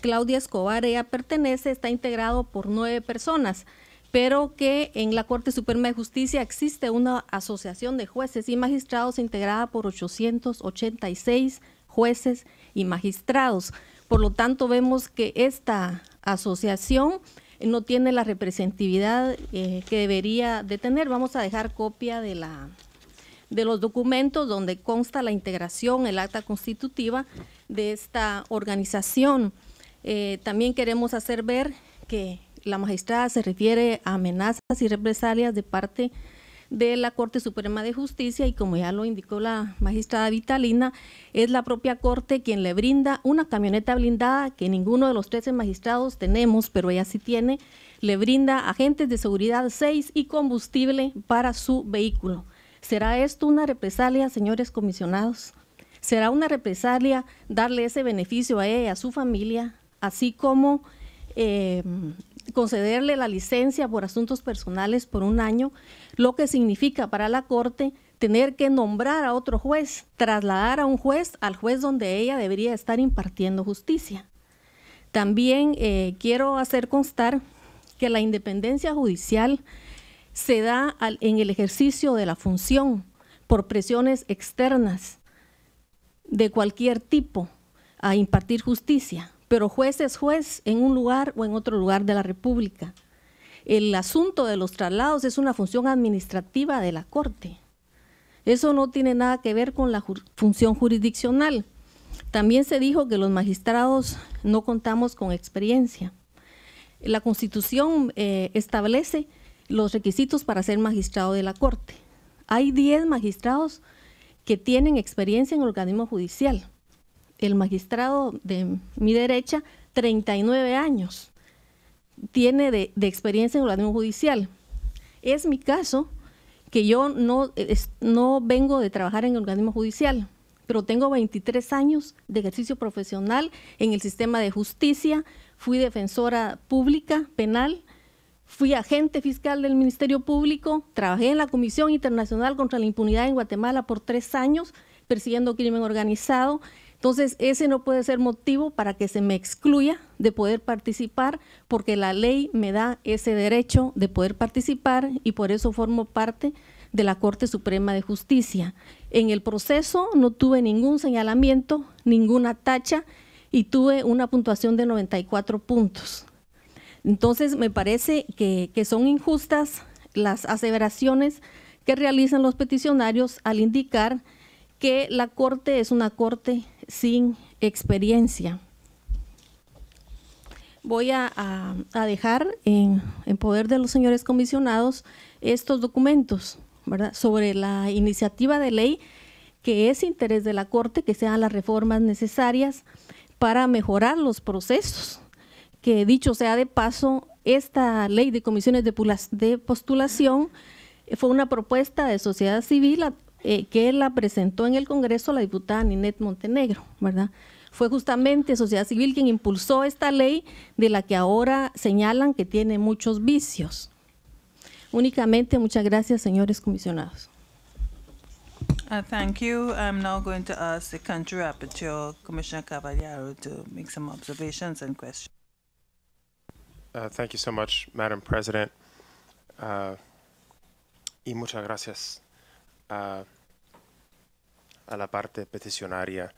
Claudia Escobar, ella pertenece, está integrado por 9 personas, pero que en la Corte Suprema de Justicia existe una asociación de jueces y magistrados integrada por 886 jueces y magistrados. Por lo tanto, vemos que esta asociación no tiene la representatividad que debería de tener. Vamos a dejar copia de los documentos donde consta la integración, el acta constitutiva de esta organización. También queremos hacer ver que la magistrada se refiere a amenazas y represalias de parte de la Corte Suprema de Justicia, y como ya lo indicó la magistrada Vitalina, es la propia Corte quien le brinda una camioneta blindada que ninguno de los 13 magistrados tenemos, pero ella sí tiene, le brinda agentes de seguridad 6 y combustible para su vehículo. ¿Será esto una represalia, señores comisionados? ¿Será una represalia darle ese beneficio a ella y a su familia, así como concederle la licencia por asuntos personales por 1 año, lo que significa para la Corte tener que nombrar a otro juez, trasladar a un juez al juez donde ella debería estar impartiendo justicia? También quiero hacer constar que la independencia judicial se da en el ejercicio de la función por presiones externas de cualquier tipo a impartir justicia, pero juez es juez en un lugar o en otro lugar de la República. El asunto de los traslados es una función administrativa de la Corte. Eso no tiene nada que ver con la función jurisdiccional. También se dijo que los magistrados no contamos con experiencia. La Constitución establece los requisitos para ser magistrado de la Corte. Hay 10 magistrados que tienen experiencia en el organismo judicial. El magistrado de mi derecha, 39 años, tiene de experiencia en el organismo judicial. Es mi caso que yo no vengo de trabajar en el organismo judicial, pero tengo 23 años de ejercicio profesional en el sistema de justicia, fui defensora pública penal, fui agente fiscal del Ministerio Público, trabajé en la Comisión Internacional contra la Impunidad en Guatemala por 3 años, persiguiendo crimen organizado. Entonces, ese no puede ser motivo para que se me excluya de poder participar, porque la ley me da ese derecho de poder participar y por eso formo parte de la Corte Suprema de Justicia. En el proceso no tuve ningún señalamiento, ninguna tacha y tuve una puntuación de 94 puntos. Entonces, me parece que son injustas las aseveraciones que realizan los peticionarios al indicar que la Corte es una Corte sin experiencia. Voy a dejar en poder de los señores comisionados estos documentos, ¿verdad?, sobre la iniciativa de ley que es interés de la Corte que sean las reformas necesarias para mejorar los procesos. Que dicho sea de paso, esta ley de comisiones de postulación fue una propuesta de sociedad civil que la presentó en el Congreso la diputada Ninette Montenegro, ¿verdad? Fue justamente sociedad civil quien impulsó esta ley de la que ahora señalan que tiene muchos vicios. Únicamente, muchas gracias, señores comisionados. Thank you. I'm now going to ask the country rapporteur, Commissioner Cavallaro, to make some observations and questions. Thank you so much, Madam President. Y muchas gracias a la parte peticionaria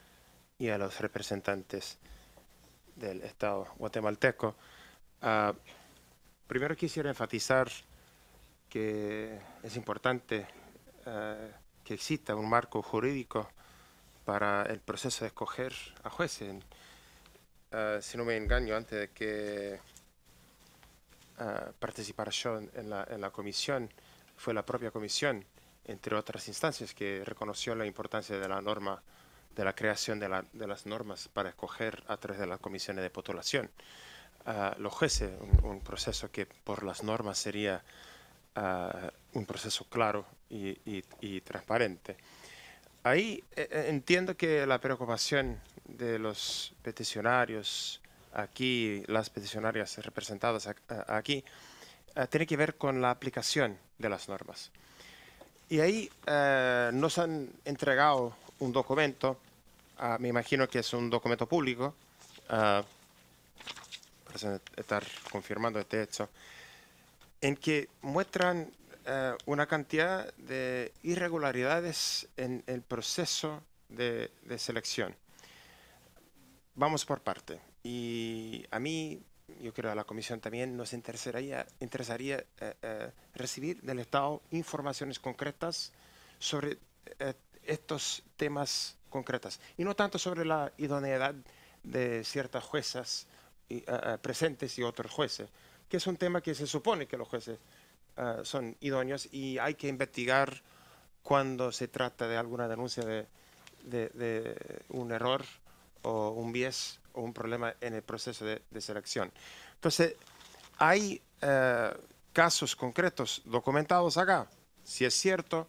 y a los representantes del Estado guatemalteco. Primero quisiera enfatizar que es importante que exista un marco jurídico para el proceso de escoger a jueces. Si no me engaño, antes de que participara yo en la comisión, fue la propia comisión, entre otras instancias, que reconoció la importancia de la norma, de la creación de las normas para escoger a través de las comisiones de postulación los jueces, un proceso que por las normas sería un proceso claro y transparente. Ahí entiendo que la preocupación de los peticionarios aquí, las peticionarias representadas aquí, tiene que ver con la aplicación de las normas. Y ahí nos han entregado un documento, me imagino que es un documento público, para estar confirmando este hecho, en que muestran una cantidad de irregularidades en el proceso de selección. Vamos por parte. Y a mí, yo creo a la Comisión también, nos interesaría recibir del Estado informaciones concretas sobre estos temas concretos. Y no tanto sobre la idoneidad de ciertas juezas presentes y otros jueces, que es un tema que se supone que los jueces son idóneos y hay que investigar cuando se trata de alguna denuncia de un error o un bias o un problema en el proceso de selección. Entonces, hay casos concretos documentados acá, si es cierto,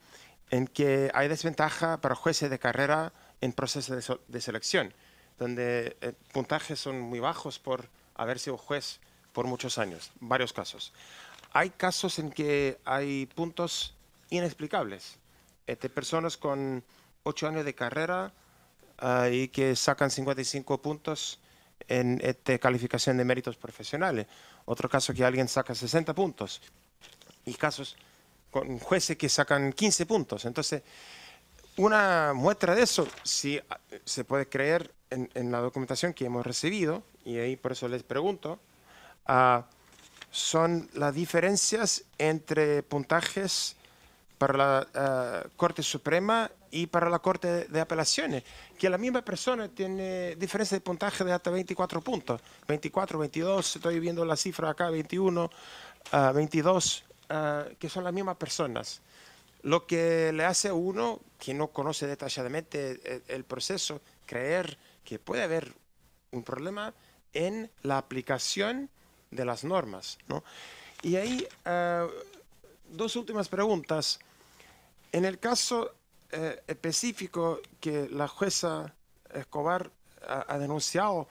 en que hay desventaja para jueces de carrera en proceso de selección, donde puntajes son muy bajos por haber sido juez por muchos años, varios casos. Hay casos en que hay puntos inexplicables. Personas con 8 años de carrera y que sacan 55 puntos en calificación de méritos profesionales. Otro caso que alguien saca 60 puntos. Y casos con jueces que sacan 15 puntos. Entonces, una muestra de eso, si se puede creer en la documentación que hemos recibido, y ahí por eso les pregunto, son las diferencias entre puntajes para la Corte Suprema y para la Corte de Apelaciones, que la misma persona tiene diferencia de puntaje de hasta 24 puntos, 24, 22, estoy viendo la cifra acá, 21, 22, que son las mismas personas. Lo que le hace a uno, que no conoce detalladamente el proceso, creer que puede haber un problema en la aplicación de las normas, ¿no? Y ahí, dos últimas preguntas. En el caso específico que la jueza Escobar ha denunciado,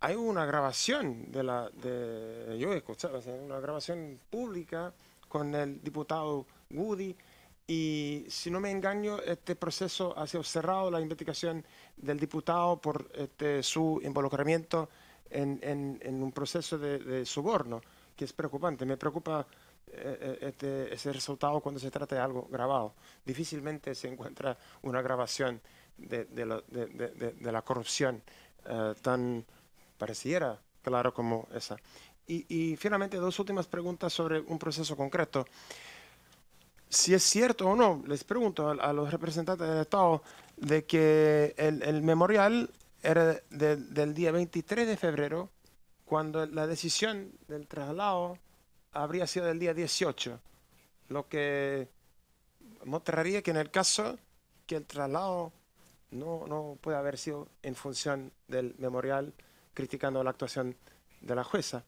hay una grabación yo escuchaba una grabación pública con el diputado Woody, y si no me engaño, este proceso ha sido cerrado, la investigación del diputado por su involucramiento en un proceso de soborno, que es preocupante. Me preocupa ese resultado cuando se trata de algo grabado. Difícilmente se encuentra una grabación de la corrupción tan pareciera claro como esa. Y finalmente, dos últimas preguntas sobre un proceso concreto. Si es cierto o no, les pregunto a los representantes del Estado de que el memorial era del día 23 de febrero, cuando la decisión del traslado habría sido del día 18, lo que mostraría que en el caso que el traslado no puede haber sido en función del memorial, criticando la actuación de la jueza.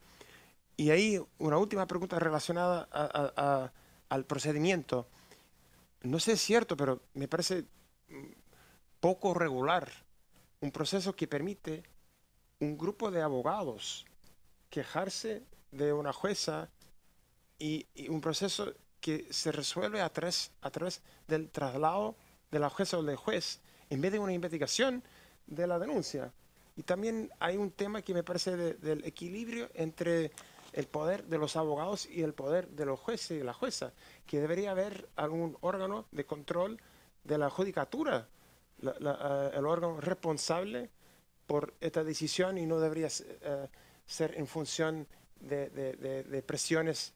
Y ahí una última pregunta relacionada al procedimiento. No sé si es cierto, pero me parece poco regular un proceso que permite un grupo de abogados quejarse de una jueza y un proceso que se resuelve a través del traslado de la jueza o del juez en vez de una investigación de la denuncia. Y también hay un tema que me parece del equilibrio entre el poder de los abogados y el poder de los jueces y la jueza, que debería haber algún órgano de control de la judicatura, el órgano responsable por esta decisión, y no debería ser en función de presiones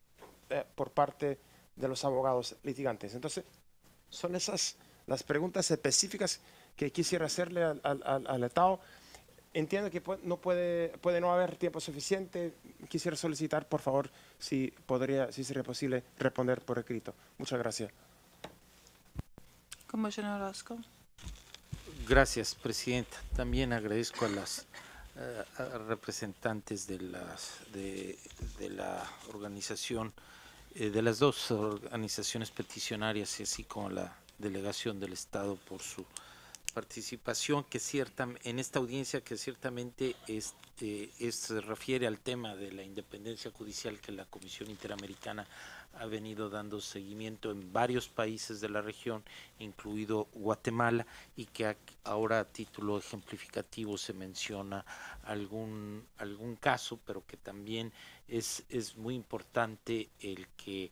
por parte de los abogados litigantes. Entonces, son esas las preguntas específicas que quisiera hacerle al Estado. Entiendo que puede no haber tiempo suficiente. Quisiera solicitar, por favor, si sería posible, responder por escrito. Muchas gracias. Comisionado Orozco. Gracias, Presidenta. También agradezco a las representantes de la organización, de las dos organizaciones peticionarias, y así como la delegación del Estado por su participación en esta audiencia, que ciertamente se refiere al tema de la independencia judicial, que la Comisión Interamericana ha venido dando seguimiento en varios países de la región, incluido Guatemala, y que ahora a título ejemplificativo se menciona algún caso, pero que también es muy importante el que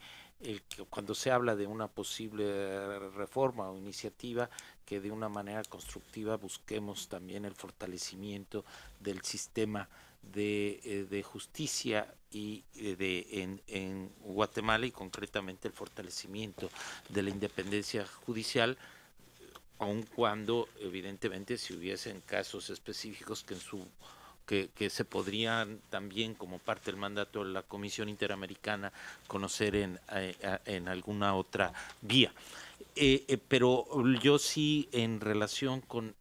cuando se habla de una posible reforma o iniciativa, que de una manera constructiva busquemos también el fortalecimiento del sistema de justicia y en Guatemala, y concretamente el fortalecimiento de la independencia judicial, aun cuando evidentemente si hubiesen casos específicos que se podrían también, como parte del mandato de la Comisión Interamericana, conocer en alguna otra vía. Pero yo sí, en relación con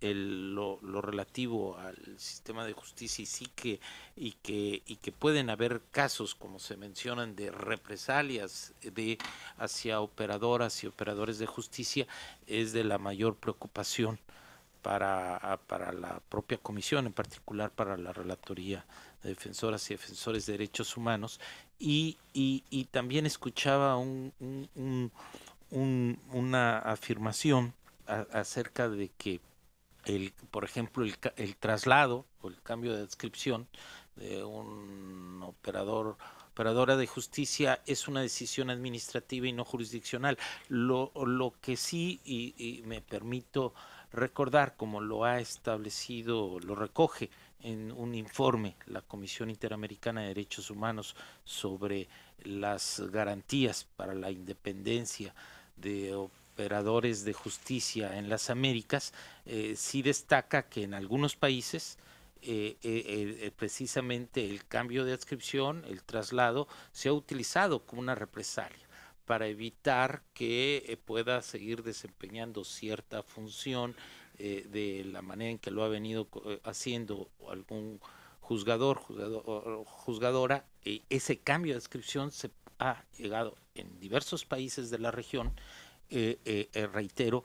lo relativo al sistema de justicia, y sí que pueden haber casos, como se mencionan, de represalias hacia operadoras y operadores de justicia, es de la mayor preocupación para la propia comisión, en particular para la Relatoría de Defensoras y Defensores de Derechos Humanos. Y también escuchaba una afirmación acerca de que, por ejemplo, el traslado o el cambio de adscripción de un operadora de justicia es una decisión administrativa y no jurisdiccional. Lo que sí, y me permito recordar, como lo ha establecido, lo recoge en un informe la Comisión Interamericana de Derechos Humanos sobre las garantías para la independencia de operadores de justicia en las Américas, sí destaca que en algunos países precisamente el cambio de adscripción, el traslado, se ha utilizado como una represalia para evitar que pueda seguir desempeñando cierta función de la manera en que lo ha venido haciendo algún juzgadora. Ese cambio de adscripción se ha llegado en diversos países de la región, reitero,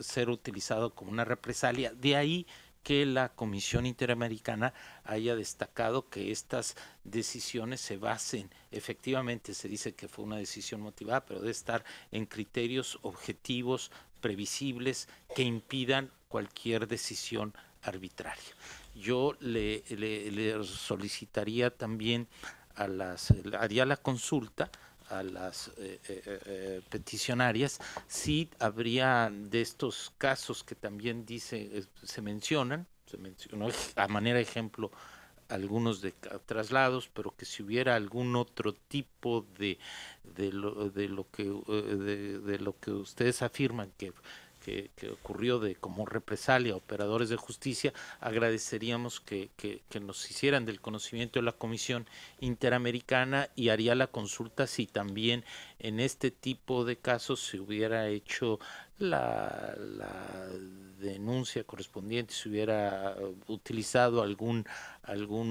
ser utilizado como una represalia. De ahí que la Comisión Interamericana haya destacado que estas decisiones se basen, efectivamente se dice que fue una decisión motivada, pero debe estar en criterios objetivos, previsibles, que impidan cualquier decisión arbitraria. Yo le solicitaría también haría la consulta a las peticionarias, sí habría de estos casos que también se mencionó a manera de ejemplo algunos de traslados, pero que si hubiera algún otro tipo de lo que ustedes afirman que que ocurrió de como represalia a operadores de justicia, agradeceríamos que nos hicieran del conocimiento de la Comisión Interamericana, y haría la consulta si también en este tipo de casos se hubiera hecho la denuncia correspondiente, se hubiera utilizado algún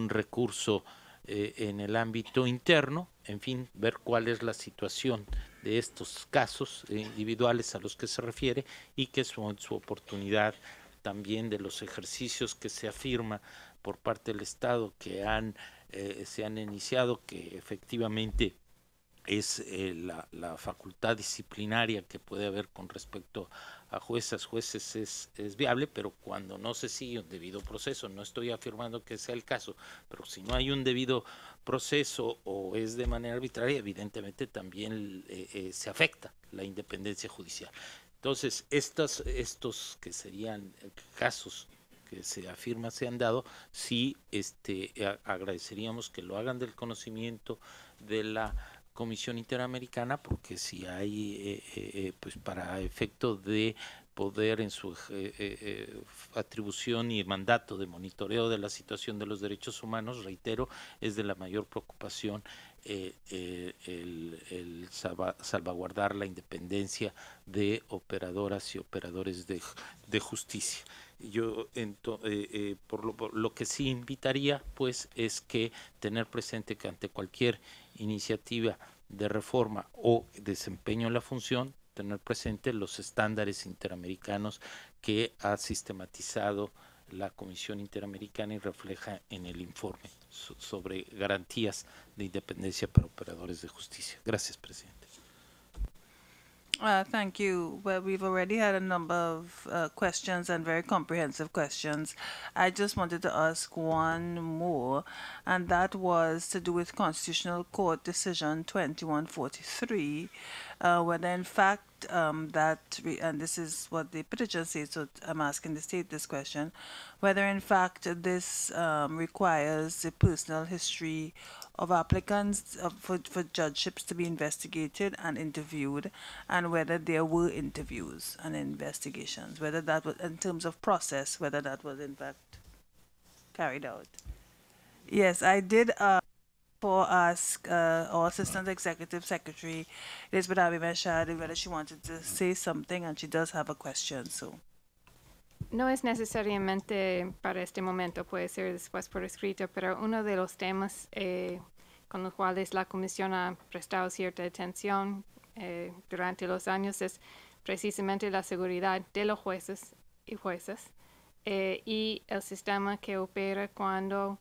recurso en el ámbito interno, en fin, ver cuál es la situación de estos casos individuales a los que se refiere, y que son su oportunidad también de los ejercicios que se afirma por parte del Estado que se han iniciado, que efectivamente es la facultad disciplinaria que puede haber con respecto a jueces es viable, pero cuando no se sigue un debido proceso, no estoy afirmando que sea el caso, pero si no hay un debido proceso o es de manera arbitraria, evidentemente también se afecta la independencia judicial. Entonces, estos que serían casos que se afirma se han dado, sí agradeceríamos que lo hagan del conocimiento de la Comisión Interamericana, porque si hay, pues para efecto de poder en su atribución y mandato de monitoreo de la situación de los derechos humanos, reitero, es de la mayor preocupación el salvaguardar la independencia de operadoras y operadores de justicia. Yo por lo que sí invitaría, pues, es que tener presente que ante cualquier iniciativa de reforma o desempeño en la función, tener presente los estándares interamericanos que ha sistematizado la Comisión Interamericana y refleja en el informe sobre garantías de independencia para operadores de justicia. Gracias, Presidente. Thank you. Well, we've already had a number of questions, and very comprehensive questions. I just wanted to ask one more, and that was to do with Constitutional Court Decision 2143, whether in fact and this is what the petition says, so I'm asking the state this question, whether in fact this requires the personal history of applicants for judgeships to be investigated and interviewed, and whether there were interviews and investigations, whether that was, in terms of process, whether that was in fact carried out. Yes, I did ask our Assistant Executive Secretary, Elizabeth Abi-Meshad, whether she wanted to say something, and she does have a question, so. No es necesariamente para este momento, puede ser después por escrito, pero uno de los temas con los cuales la Comisión ha prestado cierta atención durante los años es precisamente la seguridad de los jueces y juezas y el sistema que opera cuando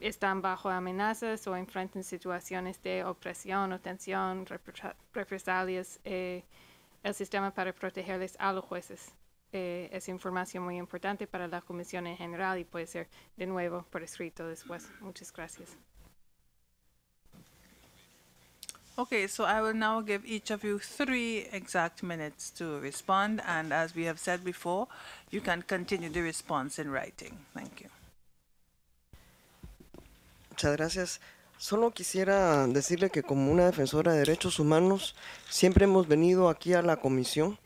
están bajo amenazas o enfrentan situaciones de opresión o tensión, represalias, el sistema para protegerles a los jueces. Es información muy importante para la Comisión en general y puede ser de nuevo por escrito después. Muchas gracias. Okay, so I will now give each of you 3 exact minutes to respond, and as we have said before, you can continue the response in writing. Thank you. Muchas gracias. Solo quisiera decirle que como una defensora de derechos humanos siempre hemos venido aquí a la Comisión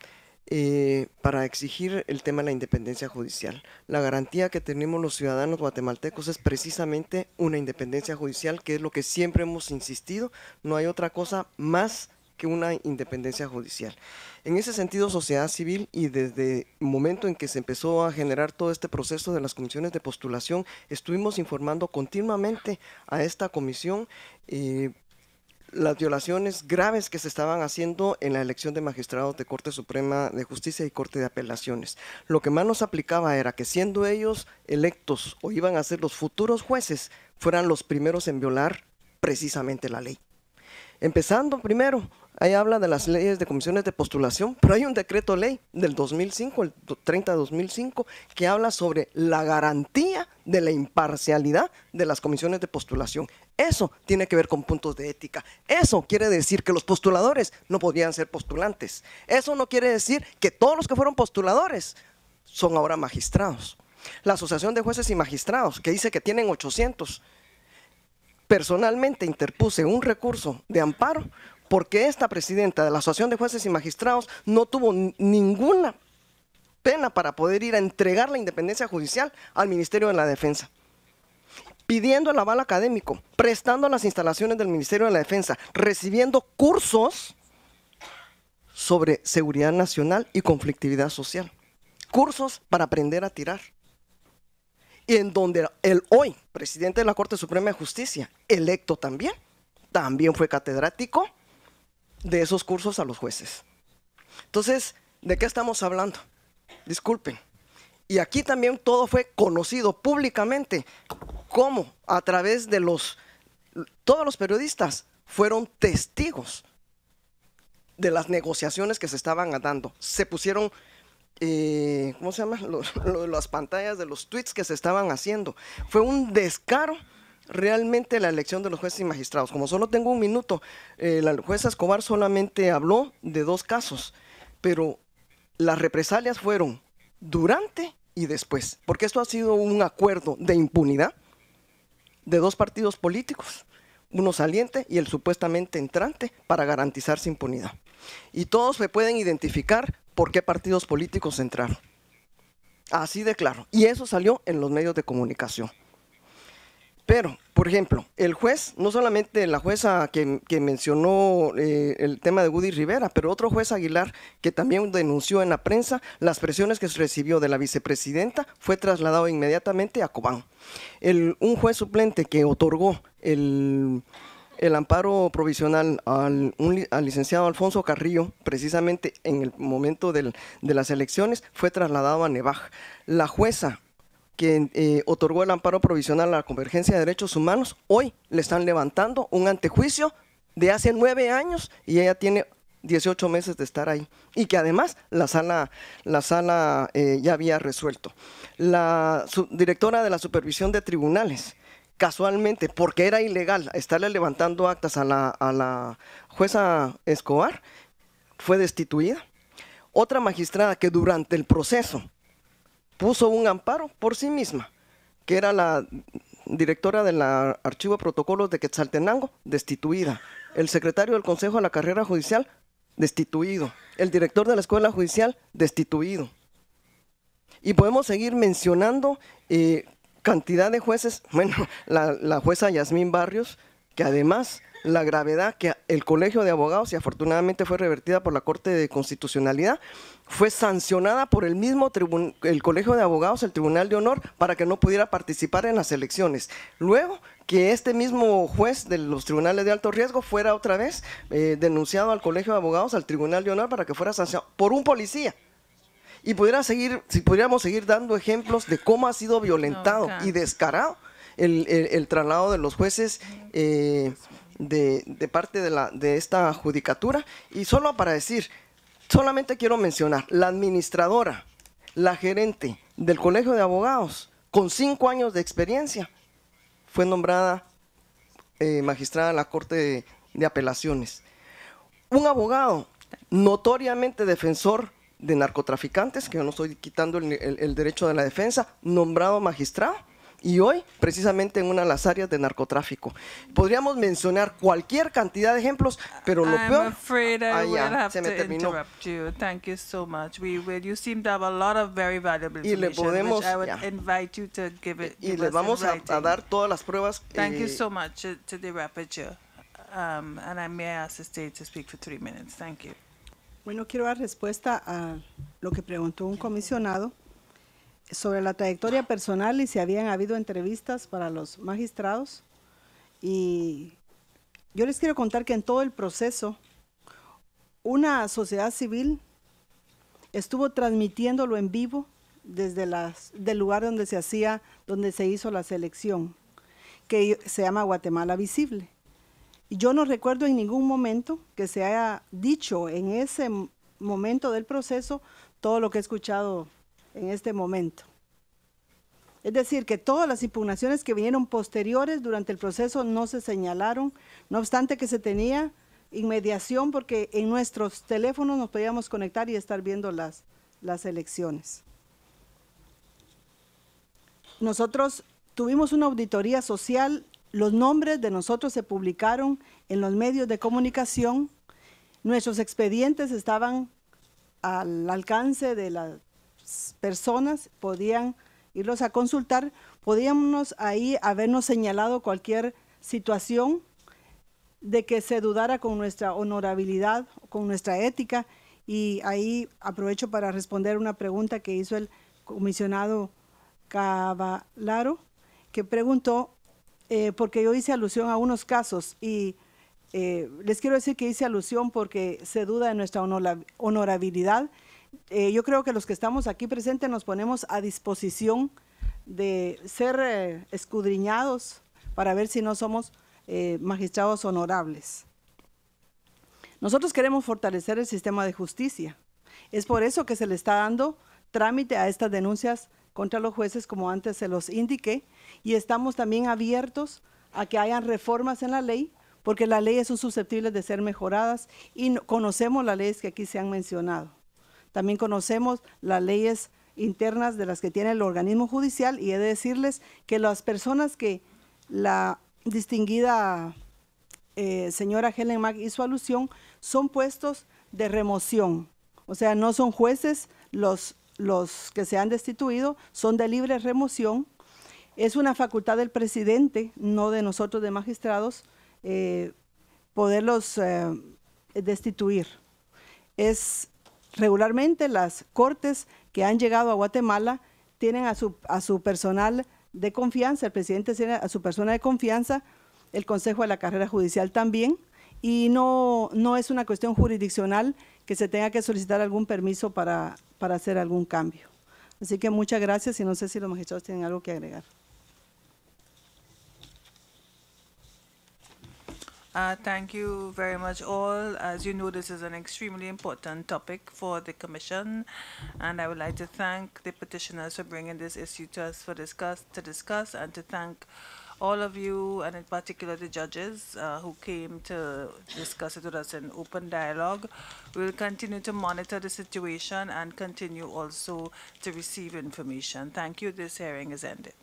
para exigir el tema de la independencia judicial. La garantía que tenemos los ciudadanos guatemaltecos es precisamente una independencia judicial, que es lo que siempre hemos insistido. No hay otra cosa más que una independencia judicial. En ese sentido, sociedad civil, y desde el momento en que se empezó a generar todo este proceso de las comisiones de postulación, estuvimos informando continuamente a esta comisión las violaciones graves que se estaban haciendo en la elección de magistrados de Corte Suprema de Justicia y Corte de Apelaciones. Lo que más nos aplicaba era que, siendo ellos electos o iban a ser los futuros jueces, fueran los primeros en violar precisamente la ley. Empezando primero, ahí habla de las leyes de comisiones de postulación, pero hay un decreto ley del 2005, el 30 de 2005, que habla sobre la garantía de la imparcialidad de las comisiones de postulación. Eso tiene que ver con puntos de ética. Eso quiere decir que los postuladores no podían ser postulantes. Eso no quiere decir que todos los que fueron postuladores son ahora magistrados. La Asociación de Jueces y Magistrados, que dice que tienen 800, personalmente interpuse un recurso de amparo porque esta presidenta de la Asociación de Jueces y Magistrados no tuvo ninguna pena para poder ir a entregar la independencia judicial al Ministerio de la Defensa, pidiendo el aval académico, prestando las instalaciones del Ministerio de la Defensa, recibiendo cursos sobre seguridad nacional y conflictividad social, cursos para aprender a tirar, y en donde el hoy presidente de la Corte Suprema de Justicia, electo también fue catedrático de esos cursos a los jueces. Entonces, ¿de qué estamos hablando? Disculpen. Y aquí también todo fue conocido públicamente, como a través de todos los periodistas fueron testigos de las negociaciones que se estaban dando. Se pusieron, ¿cómo se llama? Las pantallas de los tweets que se estaban haciendo. Fue un descaro realmente la elección de los jueces y magistrados. Como solo tengo un minuto, la jueza Escobar solamente habló de dos casos, pero las represalias fueron durante y después, porque esto ha sido un acuerdo de impunidad de dos partidos políticos, uno saliente y el supuestamente entrante, para garantizarse impunidad. Y todos se pueden identificar por qué partidos políticos entraron. Así de claro. Y eso salió en los medios de comunicación. Pero, por ejemplo, el juez, no solamente la jueza que mencionó el tema de Woody Rivera, pero otro juez, Aguilar, que también denunció en la prensa las presiones que recibió de la vicepresidenta, fue trasladado inmediatamente a Cobán. Un juez suplente que otorgó el amparo provisional al licenciado Alfonso Carrillo, precisamente en el momento de las elecciones, fue trasladado a Nevaj. La jueza que otorgó el amparo provisional a la Convergencia de Derechos Humanos, hoy le están levantando un antejuicio de hace 9 años y ella tiene 18 meses de estar ahí. Y que además la sala ya había resuelto. La subdirectora de la Supervisión de Tribunales, casualmente, porque era ilegal estarle levantando actas a la jueza Escobar, fue destituida. Otra magistrada que durante el proceso puso un amparo por sí misma, que era la directora del Archivo de Protocolos de Quetzaltenango, destituida. El secretario del Consejo de la Carrera Judicial, destituido. El director de la Escuela Judicial, destituido. Y podemos seguir mencionando cantidad de jueces. Bueno, la jueza Yasmín Barrios, que además la gravedad que el Colegio de Abogados, y afortunadamente fue revertida por la Corte de Constitucionalidad, fue sancionada por el mismo Colegio de Abogados, el Tribunal de Honor, para que no pudiera participar en las elecciones. Luego que este mismo juez de los tribunales de alto riesgo fuera otra vez denunciado al Colegio de Abogados, al Tribunal de Honor, para que fuera sancionado por un policía. Y pudiéramos seguir dando ejemplos de cómo ha sido violentado y descarado el traslado de los jueces de parte de esta judicatura. Y solo para decir, solamente quiero mencionar, la administradora, la gerente del Colegio de Abogados, con 5 años de experiencia, fue nombrada magistrada de la Corte de Apelaciones. Un abogado notoriamente defensor de narcotraficantes, que yo no estoy quitando el derecho de la defensa, nombrado magistrado, y hoy precisamente en una de las áreas de narcotráfico. Podríamos mencionar cualquier cantidad de ejemplos, pero lo peor, se me terminó. Y le podemos, y les vamos a dar todas las pruebas. Bueno, quiero dar respuesta a lo que preguntó un comisionado sobre la trayectoria personal y si habían habido entrevistas para los magistrados. Y yo les quiero contar que en todo el proceso, una sociedad civil estuvo transmitiéndolo en vivo desde del lugar donde se hizo la selección, que se llama Guatemala Visible. Y yo no recuerdo en ningún momento que se haya dicho en ese momento del proceso todo lo que he escuchado en este momento. Es decir, que todas las impugnaciones que vinieron posteriores durante el proceso no se señalaron, no obstante que se tenía inmediación porque en nuestros teléfonos nos podíamos conectar y estar viendo las elecciones. Nosotros tuvimos una auditoría social, los nombres de nosotros se publicaron en los medios de comunicación, nuestros expedientes estaban al alcance de la las personas podían irlos a consultar, podíamos ahí habernos señalado cualquier situación de que se dudara con nuestra honorabilidad, con nuestra ética, y ahí aprovecho para responder una pregunta que hizo el comisionado Cavallaro, que preguntó, porque yo hice alusión a unos casos, y les quiero decir que hice alusión porque se duda de nuestra honorabilidad. Yo creo que los que estamos aquí presentes nos ponemos a disposición de ser escudriñados para ver si no somos magistrados honorables. Nosotros queremos fortalecer el sistema de justicia. Es por eso que se le está dando trámite a estas denuncias contra los jueces, como antes se los indiqué, y estamos también abiertos a que hayan reformas en la ley, porque las leyes son susceptibles de ser mejoradas y conocemos las leyes que aquí se han mencionado. También conocemos las leyes internas de las que tiene el organismo judicial, y he de decirles que las personas que la distinguida señora Helen Mack hizo alusión son puestos de remoción, o sea, no son jueces los que se han destituido, son de libre remoción. Es una facultad del presidente, no de nosotros de magistrados, poderlos destituir. Es regularmente las cortes que han llegado a Guatemala tienen a su personal de confianza, el presidente tiene a su persona de confianza, el Consejo de la Carrera Judicial también, y no es una cuestión jurisdiccional que se tenga que solicitar algún permiso para hacer algún cambio. Así que muchas gracias, y no sé si los magistrados tienen algo que agregar. Thank you very much all. As you know, this is an extremely important topic for the Commission, and I would like to thank the petitioners for bringing this issue to us for discuss, and to thank all of you, and in particular the judges who came to discuss it with us in open dialogue. We will continue to monitor the situation and continue also to receive information. Thank you. This hearing is ended.